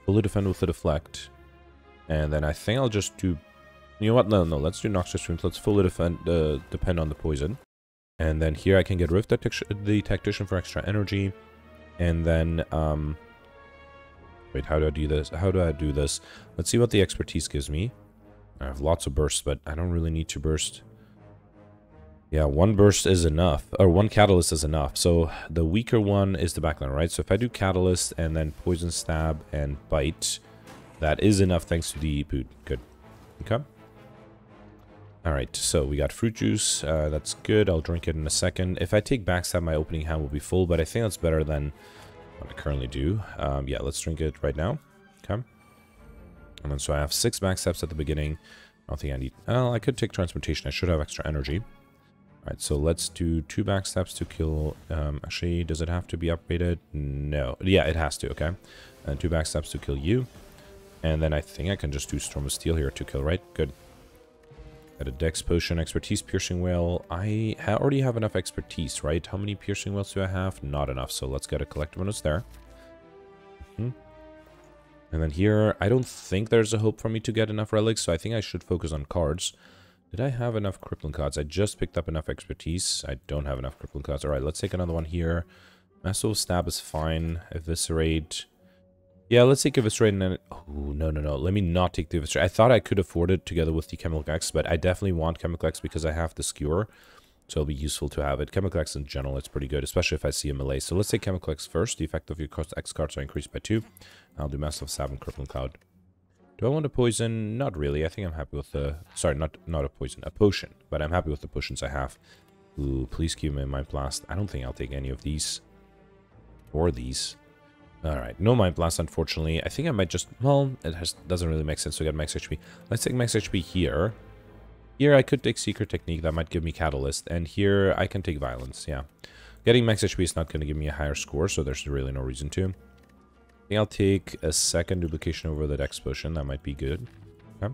Fully defend with the deflect. And then I think I'll just do... You know what? No, let's do Noxious Fumes. Let's fully defend, depend on the poison. And then here I can get rid of the Tactician for extra energy. And then... Wait, how do I do this? Let's see what the expertise gives me. I have lots of bursts, but I don't really need to burst. Yeah, 1 burst is enough, or 1 catalyst is enough. So the weaker one is the backline, right? So if I do catalyst and then poison stab and bite, that is enough thanks to the boot. Good. Okay. All right. So we got fruit juice. That's good. I'll drink it in a second. If I take backstab, my opening hand will be full, but I think that's better than what I currently do. Yeah, let's drink it right now. Okay. And then so I have 6 backstabs at the beginning. I don't think I need. Well, I could take transmutation. I should have extra energy. Alright, so let's do 2 backstabs to kill, actually, does it have to be upgraded? No. Yeah, it has to, okay. And 2 backstabs to kill you. And then I think I can just do Storm of Steel here to kill, right? Good. Got a Dex Potion, Expertise, Piercing Whale. I already have enough Expertise, right? How many Piercing Whales do I have? Not enough, so let's get a Collective Bonus there. And then here, I don't think there's a hope for me to get enough Relics, so I think I should focus on cards. Did I have enough crippling cards? I just picked up enough expertise. I don't have enough crippling cards. All right, let's take another one here. Massive Stab is fine. Eviscerate. Yeah, let's take Eviscerate and then... Oh, no. Let me not take the Eviscerate. I thought I could afford it together with the Chemical X, but I definitely want Chemical X because I have the Skewer, so it'll be useful to have it. Chemical X in general, it's pretty good, especially if I see a melee. So let's take Chemical X first. The effect of your cost X cards are increased by 2. I'll do Massive Stab and Crippling Cloud. Do I want a poison? Not really. I think I'm happy with the... Sorry, not a poison. A potion. But I'm happy with the potions I have. Ooh, please keep me in Mind Blast. I don't think I'll take any of these. Or these. Alright, no Mind Blast, unfortunately. I think I might just... Well, it doesn't really make sense to get max HP. Let's take max HP here. Here I could take Secret Technique. That might give me Catalyst. And here I can take Violence, yeah. Getting max HP is not going to give me a higher score, so there's really no reason to. I'll take a second duplication over the Dex Potion. That might be good. Okay.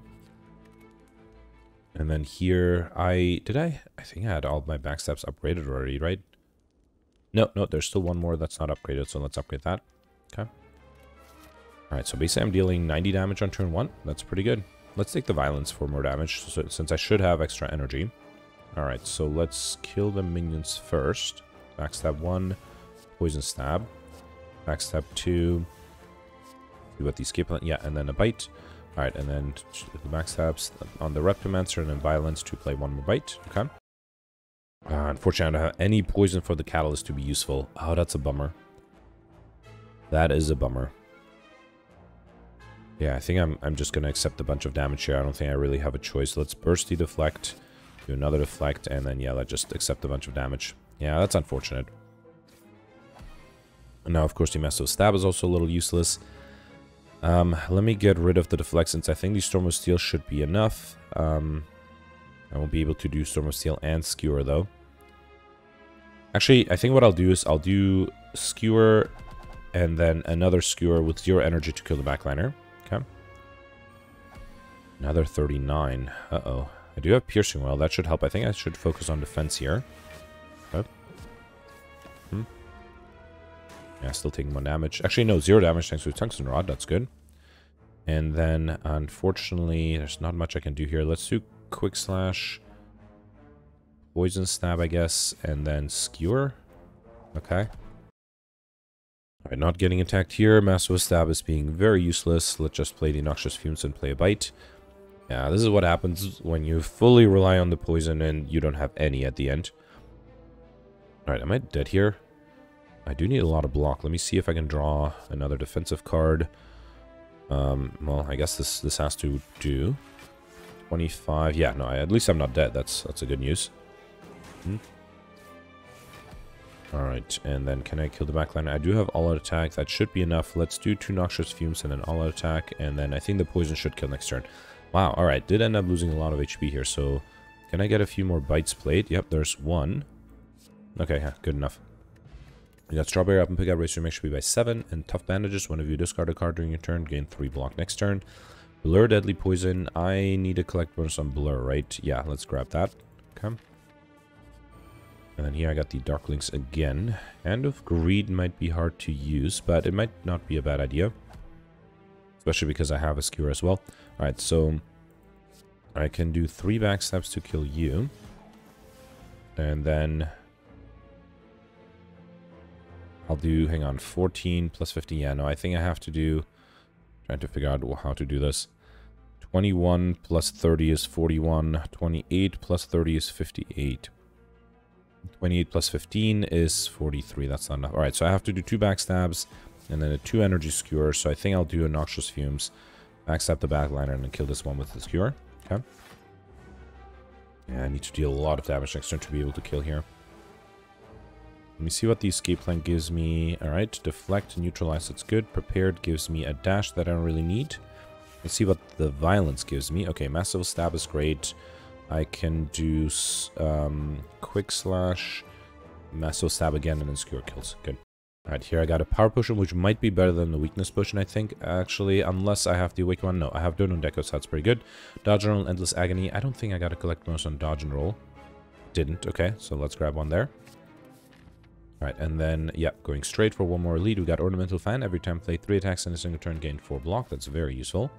And then here, I think I had all my backstabs upgraded already, right? No, there's still one more that's not upgraded, so let's upgrade that. Okay. Alright, so basically I'm dealing 90 damage on turn 1. That's pretty good. Let's take the Violence for more damage, so, since I should have extra energy. Alright, so let's kill the minions first. Backstab 1, Poison Stab. Backstab 2... See what the escape plan, yeah, and then a bite. All right, and then the max tabs on the Reptomancer and then Violence to play 1 more bite. Okay. Unfortunately, I don't have any poison for the catalyst to be useful. Oh, that's a bummer. That is a bummer. Yeah, I think I'm just gonna accept a bunch of damage here. I don't think I really have a choice. Let's burst the deflect, do another deflect, and then yeah, let's just accept a bunch of damage. Yeah, that's unfortunate. And now, of course, the Master Stab is also a little useless. Let me get rid of the Deflect, since I think the Storm of Steel should be enough. I won't be able to do Storm of Steel and Skewer, though. Actually, I think what I'll do is I'll do Skewer and then another Skewer with 0 energy to kill the Backliner. Okay. Another 39. Uh-oh. I do have Piercing Well. That should help. I think I should focus on defense here. Okay. Hmm. Yeah, still taking 1 damage. Actually, no, 0 damage thanks to Tungsten Rod. That's good. And then, unfortunately, there's not much I can do here. Let's do Quick Slash, Poison Stab, I guess, and then Skewer. Okay. Alright, not getting attacked here. Massive Stab is being very useless. Let's just play the Noxious Fumes and play a Bite. Yeah, this is what happens when you fully rely on the poison and you don't have any at the end. Alright, am I dead here? I do need a lot of block. Let me see if I can draw another defensive card. Well, I guess this has to do. 25. Yeah, no, at least I'm not dead. That's a good news. Hmm. Alright, and then can I kill the backliner? I do have all-out attack. That should be enough. Let's do 2 Noxious Fumes and an all-out attack. And then I think the poison should kill next turn. Wow, alright. Did end up losing a lot of HP here. So, can I get a few more bites played? Yep, there's 1. Okay, yeah, good enough. You got Strawberry up and pick up Racer, make sure you by 7. And Tough Bandages, whenever you discard a card during your turn, gain 3 block next turn. Blur, Deadly Poison. I need to collect bonus on Blur, right? Yeah, let's grab that. Okay. And then here I got the Dark Links again. Hand of Greed might be hard to use, but it might not be a bad idea. Especially because I have a Skewer as well. Alright, so I can do 3 backstabs to kill you. And then I'll do, hang on, 14 plus 15. Yeah, no, I think I have to do, trying to figure out how to do this. 21 plus 30 is 41. 28 plus 30 is 58. 28 plus 15 is 43. That's not enough. All right, so I have to do 2 backstabs and then a 2 energy skewer. So I think I'll do a Noxious Fumes, backstab the backliner, and then kill this one with the skewer. Okay. Yeah, I need to deal a lot of damage next turn to be able to kill here. Let me see what the escape plan gives me. All right, deflect, neutralize. That's good. Prepared gives me a dash that I don't really need. Let's see what the violence gives me. Okay, massive stab is great. I can do Quick Slash, Massive Stab again, and then Skewer kills. Good. Alright, here I got a Power Potion, which might be better than the Weakness Potion, I think, actually. Unless I have the Awake one. No, I have Donut Deco, so that's pretty good. Dodge and Roll, Endless Agony. I don't think I got to collect bonus on Dodge and Roll. Didn't. Okay, so let's grab one there. Alright, and then, yeah, going straight for one more lead. We got Ornamental Fan. Every time play 3 attacks in a single turn, gain 4 block. That's very useful.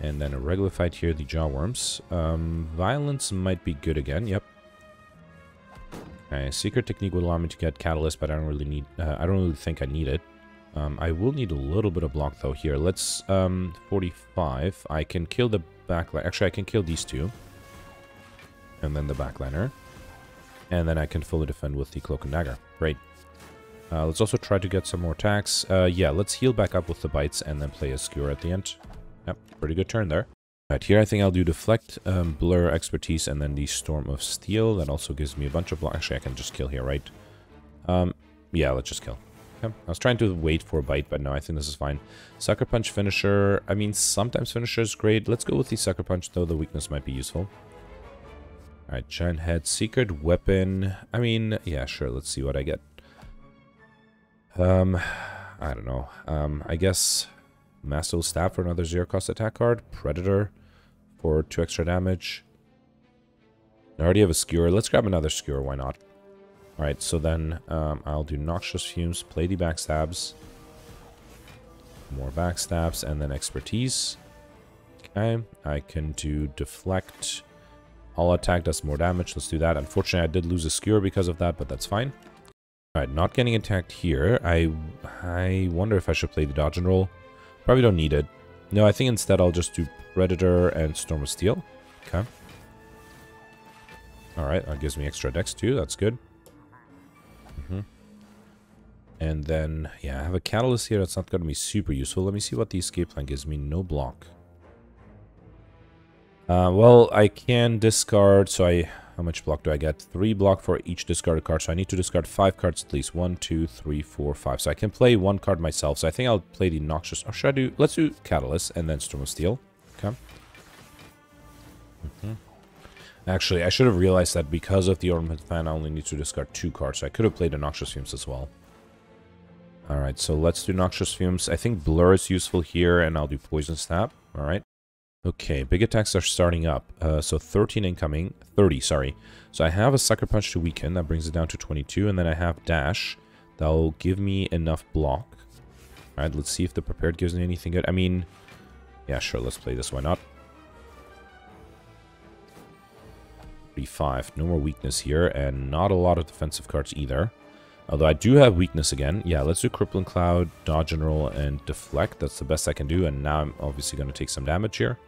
And then a regular fight here, the Jawworms. Violence might be good again, yep. Okay, Secret Technique would allow me to get Catalyst, but I don't really need. I don't really think I need it. I will need a little bit of block, though, here. Let's, 45. I can kill the backliner. Actually, I can kill these 2. And then the backliner. And then I can fully defend with the Cloak and Dagger. Great. Let's also try to get some more attacks. Yeah, let's heal back up with the bites and then play a Skewer at the end. Yep, pretty good turn there. Right, here I think I'll do Deflect, Blur, Expertise, and then the Storm of Steel. That also gives me a bunch of block. Actually, I can just kill here, right? Yeah, let's just kill. Okay. I was trying to wait for a bite, but no, I think this is fine. Sucker Punch, Finisher. I mean, sometimes Finisher is great. Let's go with the Sucker Punch, though. The weakness might be useful. Alright, Giant Head, Secret Weapon. I mean, yeah, sure. Let's see what I get. I don't know. I guess Master Stab for another 0 cost attack card. Predator for 2 extra damage. I already have a Skewer. Let's grab another Skewer. Why not? Alright, so then I'll do Noxious Fumes, play the backstabs. More backstabs, and then Expertise. Okay, I can do Deflect. All attack does more damage. Let's do that. Unfortunately, I did lose a Skewer because of that, but that's fine. Alright, not getting attacked here. I wonder if I should play the Dodge and Roll. Probably don't need it. No, I think instead I'll just do Predator and Storm of Steel. Okay. Alright, that gives me extra dex too. That's good. Mm-hmm. And then, yeah, I have a Catalyst here. That's not going to be super useful. Let me see what the escape plan gives me. No block. Well, I can discard, so I How much block do I get? 3 block for each discarded card, so I need to discard 5 cards at least. 1, 2, 3, 4, 5. So I can play 1 card myself, so I think I'll play the Noxious... Or should I do... Let's do Catalyst and then Storm of Steel. Okay. Mm-hmm. Actually, I should have realized that because of the Ornament Fan, I only need to discard 2 cards, so I could have played the Noxious Fumes as well. Alright, so let's do Noxious Fumes. I think Blur is useful here, and I'll do Poison Snap. Alright. Okay, big attacks are starting up. So 13 incoming. 30, sorry. So I have a Sucker Punch to weaken. That brings it down to 22. And then I have Dash. That'll give me enough block. Alright, let's see if the Prepared gives me anything good. I mean, yeah, sure, let's play this. Why not? 35. No more weakness here. And not a lot of defensive cards either. Although I do have weakness again. Yeah, let's do Crippling Cloud, Dodge and Roll, and Deflect. That's the best I can do. And now I'm obviously going to take some damage here.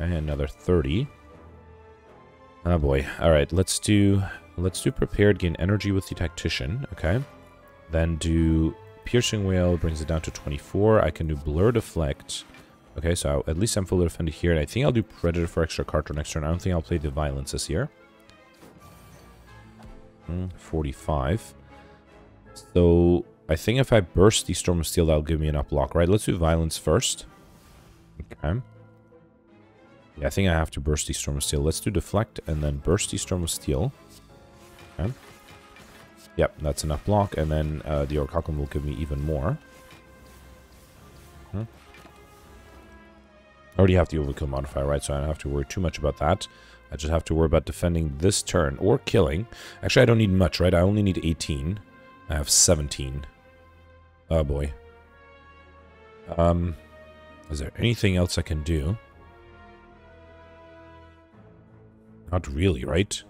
Okay, another 30. Oh boy. Alright, let's do Prepared, gain energy with the Tactician. Okay. Then do Piercing Whale, brings it down to 24. I can do Blur, Deflect. Okay, so at least I'm fully defended here. And I think I'll do Predator for extra card for next turn. I don't think I'll play the Violence this year. 45. So I think if I burst the Storm of Steel, that'll give me enough block, right? Let's do Violence first. Okay. Yeah, I think I have to burst the Storm of Steel. Let's do Deflect and then burst the Storm of Steel. Okay. Yep, that's enough block. And then the Orichalcum will give me even more. Okay. I already have the Overkill modifier, right? So I don't have to worry too much about that. I just have to worry about defending this turn or killing. Actually, I don't need much, right? I only need 18. I have 17. Oh, boy. Is there anything else I can do? Not really, right?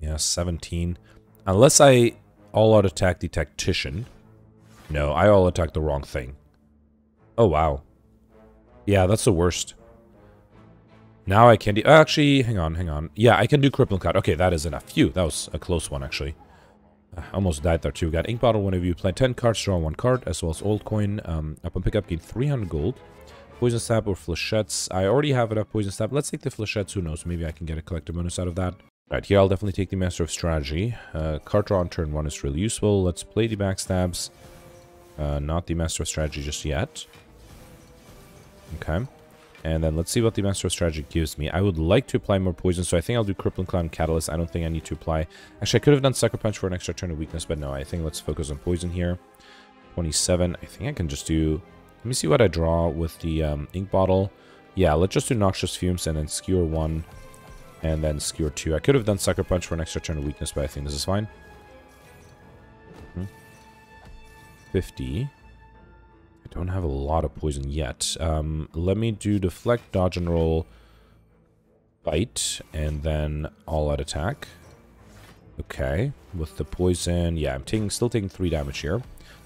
Yeah, 17. Unless I all-out attack the Tactician. No, I all-out attack the wrong thing. Oh, wow. Yeah, that's the worst. Now I can do... Actually, hang on. Yeah, I can do Crippling Cloud. Okay, that is enough. Phew, that was a close one, actually. Almost died there, too. We got Ink Bottle whenever you play 10 cards, draw 1 card, as well as Old Coin. Up on pickup, gain 300 gold. Poison Stab or Flechettes. I already have it up, Poison Stab. Let's take the Flechettes. Who knows? Maybe I can get a collector bonus out of that. Right, here I'll definitely take the Master of Strategy. Card draw on turn 1 is really useful. Let's play the Backstabs. Not the Master of Strategy just yet. Okay. And then let's see what the Master of Strategy gives me. I would like to apply more poison, so I think I'll do Crippling Cloud and Catalyst. I don't think I need to apply... Actually, I could have done Sucker Punch for an extra turn of weakness, but no, I think let's focus on poison here. 27. I think I can just do... Let me see what I draw with the Ink Bottle. Yeah, let's just do Noxious Fumes and then Skewer 1 and then Skewer 2. I could have done Sucker Punch for an extra turn of weakness, but I think this is fine. 50. I don't have a lot of poison yet. Let me do Deflect, Dodge and Roll, Bite, and then All-Out Attack. Okay, with the poison, yeah, I'm still taking 3 damage here.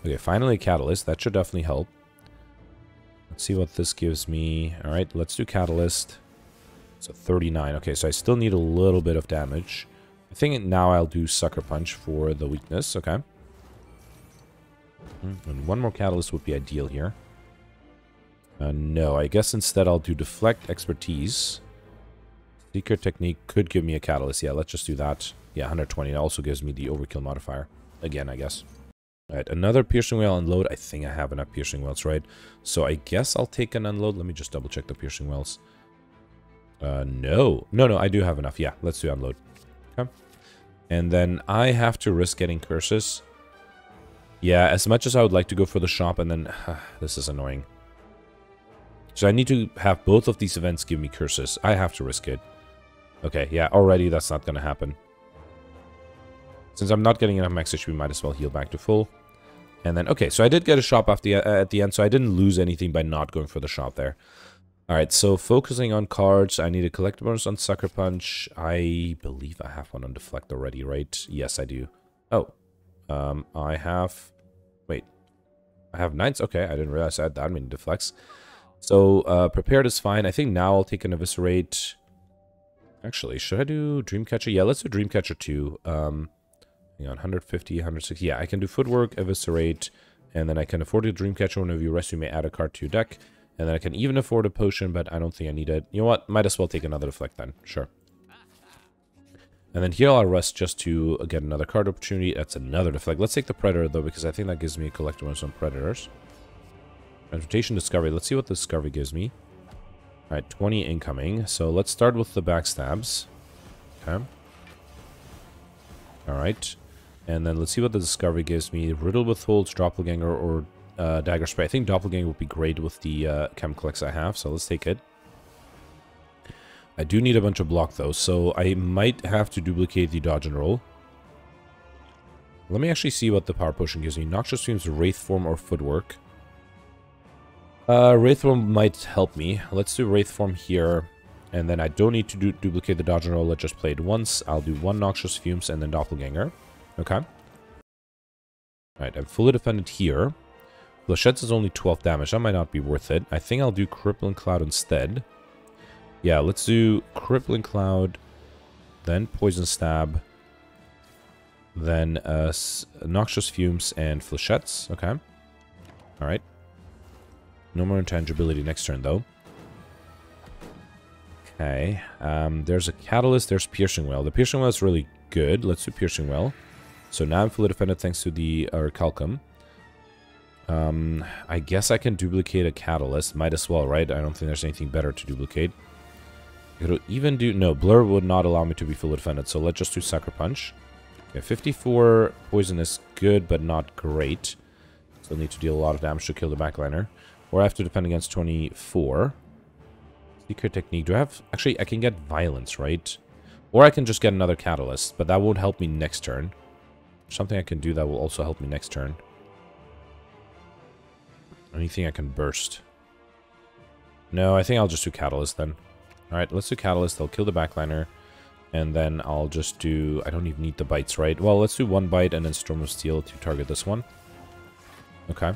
Okay, finally Catalyst, that should definitely help. Let's see what this gives me. Alright, let's do Catalyst. So 39, okay, so I still need a little bit of damage. I think now I'll do Sucker Punch for the weakness, okay. And one more Catalyst would be ideal here. No, I guess instead I'll do Deflect, Expertise. Secret Technique could give me a Catalyst. Yeah, let's just do that. Yeah, 120. It also gives me the Overkill modifier. Again, I guess. Alright, another Piercing Whale Unload. I think I have enough Piercing Whales, right? So I guess I'll take an Unload. Let me just double check the Piercing Whales. No, I do have enough. Yeah, let's do Unload. Okay. And then I have to risk getting Curses. Yeah, as much as I would like to go for the shop, and then... this is annoying. So I need to have both of these events give me curses. I have to risk it. Okay, yeah, already that's not going to happen. Since I'm not getting enough max HP, we might as well heal back to full. And then, okay, so I did get a shop after at the end, so I didn't lose anything by not going for the shop there. Alright, so focusing on cards, I need a collector bonus on Sucker Punch. I believe I have one on Deflect already, right? Yes, I do. Oh. I have... Wait. I have 9s? Okay, I didn't realize I had that many deflects. So, Prepared is fine. I think now I'll take an Eviscerate. Actually, should I do Dreamcatcher? Yeah, let's do Dreamcatcher 2. Hang on, 150, 160. Yeah, I can do Footwork, Eviscerate, and then I can afford a Dreamcatcher. Whenever you rest, you may add a card to your deck. And then I can even afford a Potion, but I don't think I need it. You know what? Might as well take another Deflect then. Sure. And then here I'll rest just to get another card opportunity. That's another deflect. Let's take the Predator, though, because I think that gives me a collectibles on Predators. Transportation Discovery. Let's see what the Discovery gives me. All right, 20 incoming. So let's start with the backstabs. Okay. All right. And then let's see what the Discovery gives me. Riddle Withholds, Doppelganger, or Dagger Spray. I think Doppelganger would be great with the Chemical X I have, so let's take it. I do need a bunch of block, though, so I might have to duplicate the dodge and roll. Let me actually see what the power potion gives me. Noxious Fumes, Wraith Form, or Footwork. Wraith Form might help me. Let's do Wraith Form here, and then I don't need to duplicate the dodge and roll. Let's just play it once. I'll do one Noxious Fumes and then Doppelganger. Okay. All right, I'm fully defended here. Lachette's is only 12 damage. That might not be worth it. I think I'll do Crippling Cloud instead. Yeah, let's do Crippling Cloud, then Poison Stab, then Noxious Fumes and Flechettes. Okay. All right. No more intangibility next turn, though. Okay. There's a Catalyst. There's Piercing Well. The Piercing Well is really good. Let's do Piercing Well. So now I'm fully defended thanks to the Orichalcum. I guess I can duplicate a Catalyst. Might as well, right? I don't think there's anything better to duplicate. It'll even do... No, Blur would not allow me to be fully defended, so let's just do Sucker Punch. Okay, 54 poison is good, but not great. Still need to deal a lot of damage to kill the backliner. Or I have to defend against 24. Secret Technique. Do I have... Actually, I can get Violence, right? Or I can just get another Catalyst, but that won't help me next turn. Something I can do that will also help me next turn. Anything I can burst. No, I think I'll just do Catalyst then. Alright, let's do Catalyst. I'll kill the backliner. And then I'll just do... I don't even need the bites, right? Well, let's do one bite and then Storm of Steel to target this one. Okay.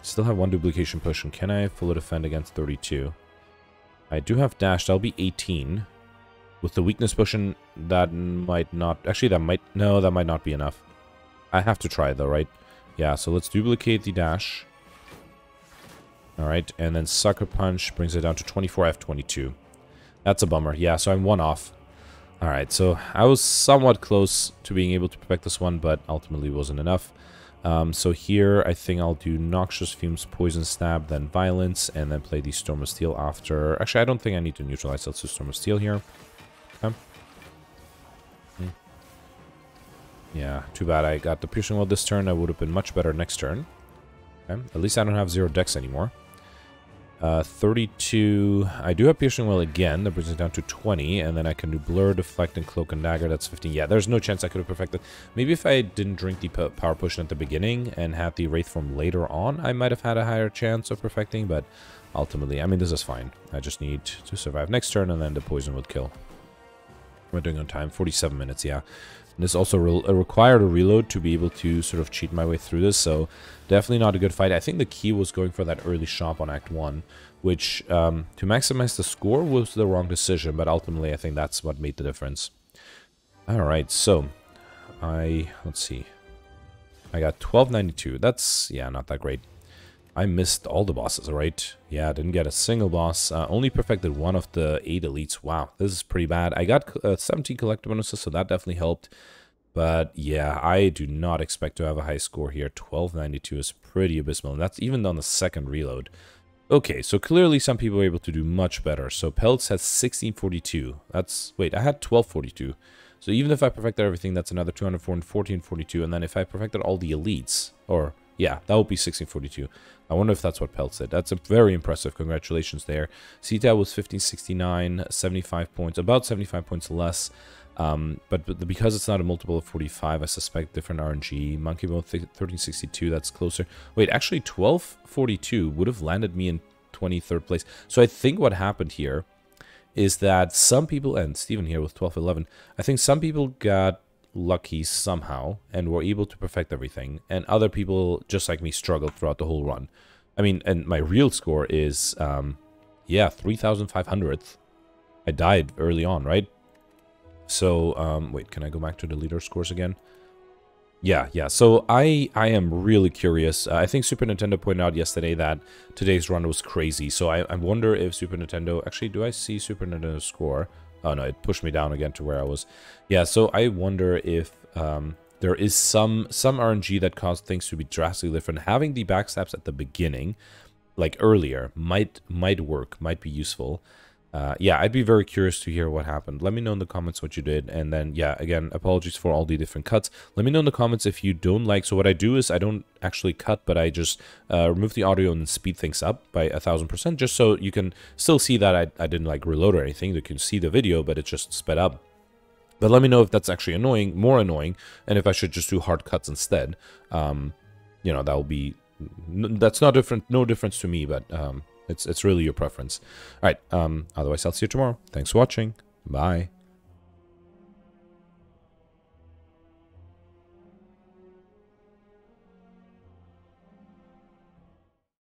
Still have one duplication push. And can I fully defend against 32? I do have dash. That'll be 18. With the weakness potion, that might not... Actually, that might... No, that might not be enough. I have to try, though, right? Yeah, so let's duplicate the dash. Alright, and then Sucker Punch brings it down to 24. I have 22. That's a bummer. Yeah, so I'm one off. Alright, so I was somewhat close to being able to perfect this one, but ultimately wasn't enough. So here, I think I'll do Noxious Fumes, Poison Stab, then Violence, and then play the Storm of Steel after... Actually, I don't think I need to neutralize. Let's do Storm of Steel here. Okay. Yeah, too bad I got the Piercing Well this turn. I would have been much better next turn. Okay. At least I don't have 0 dex anymore. 32. I do have Piercing Well again. That brings it down to 20. And then I can do Blur, Deflect, and Cloak and Dagger. That's 15. Yeah, there's no chance I could have perfected. Maybe if I didn't drink the Power Potion at the beginning and had the Wraith Form later on, I might have had a higher chance of perfecting. But ultimately, I mean, this is fine. I just need to survive next turn, and then the poison would kill. We're doing on time. 47 minutes, yeah. And this also required a reload to be able to sort of cheat my way through this, so definitely not a good fight. I think the key was going for that early shop on Act 1, which, to maximize the score, was the wrong decision, but ultimately I think that's what made the difference. Alright, so, let's see. I got 1292. That's, yeah, not that great. I missed all the bosses, right? Yeah, I didn't get a single boss. Only perfected one of the 8 elites. Wow, this is pretty bad. I got 17 collector bonuses, so that definitely helped. But yeah, I do not expect to have a high score here. 1292 is pretty abysmal, and that's even on the second reload. Okay, so clearly some people were able to do much better. So Peltz has 1642. That's... Wait, I had 1242. So even if I perfected everything, that's another 204 and 1442. And then if I perfected all the elites, or... Yeah, that would be 1642. I wonder if that's what Peltz did. That's a very impressive. Congratulations there. Sita was 1569, 75 points, about 75 points less. But because it's not a multiple of 45, I suspect different RNG. Monkey Bone 1362, that's closer. Wait, actually 1242 would have landed me in 23rd place. So I think what happened here is that some people, and Steven here with 1211, I think some people got lucky somehow and were able to perfect everything, and other people just like me struggled throughout the whole run. I mean, and my real score is yeah, 3500th. I died early on, right? So wait, can I go back to the leader scores again? Yeah, so I am really curious. I think Super Nintendo pointed out yesterday that today's run was crazy, so I wonder if Super Nintendo... actually, do I see Super Nintendo's score? Oh no, it pushed me down again to where I was. Yeah, so I wonder if there is some RNG that caused things to be drastically different. Having the backstabs at the beginning, like earlier, might work, might be useful. Yeah, I'd be very curious to hear what happened. Let me know in the comments what you did. And then, yeah, again, apologies for all the different cuts. Let me know in the comments if you don't like. So what I do is I don't actually cut, but I just remove the audio and speed things up by 1000%, just so you can still see that I didn't like reload or anything. You can see the video, but it just sped up. But let me know if that's actually annoying, more annoying, and if I should just do hard cuts instead. You know, that will be, that's not different, no difference to me, but it's really your preference. All right, otherwise I'll see you tomorrow. Thanks for watching. Bye.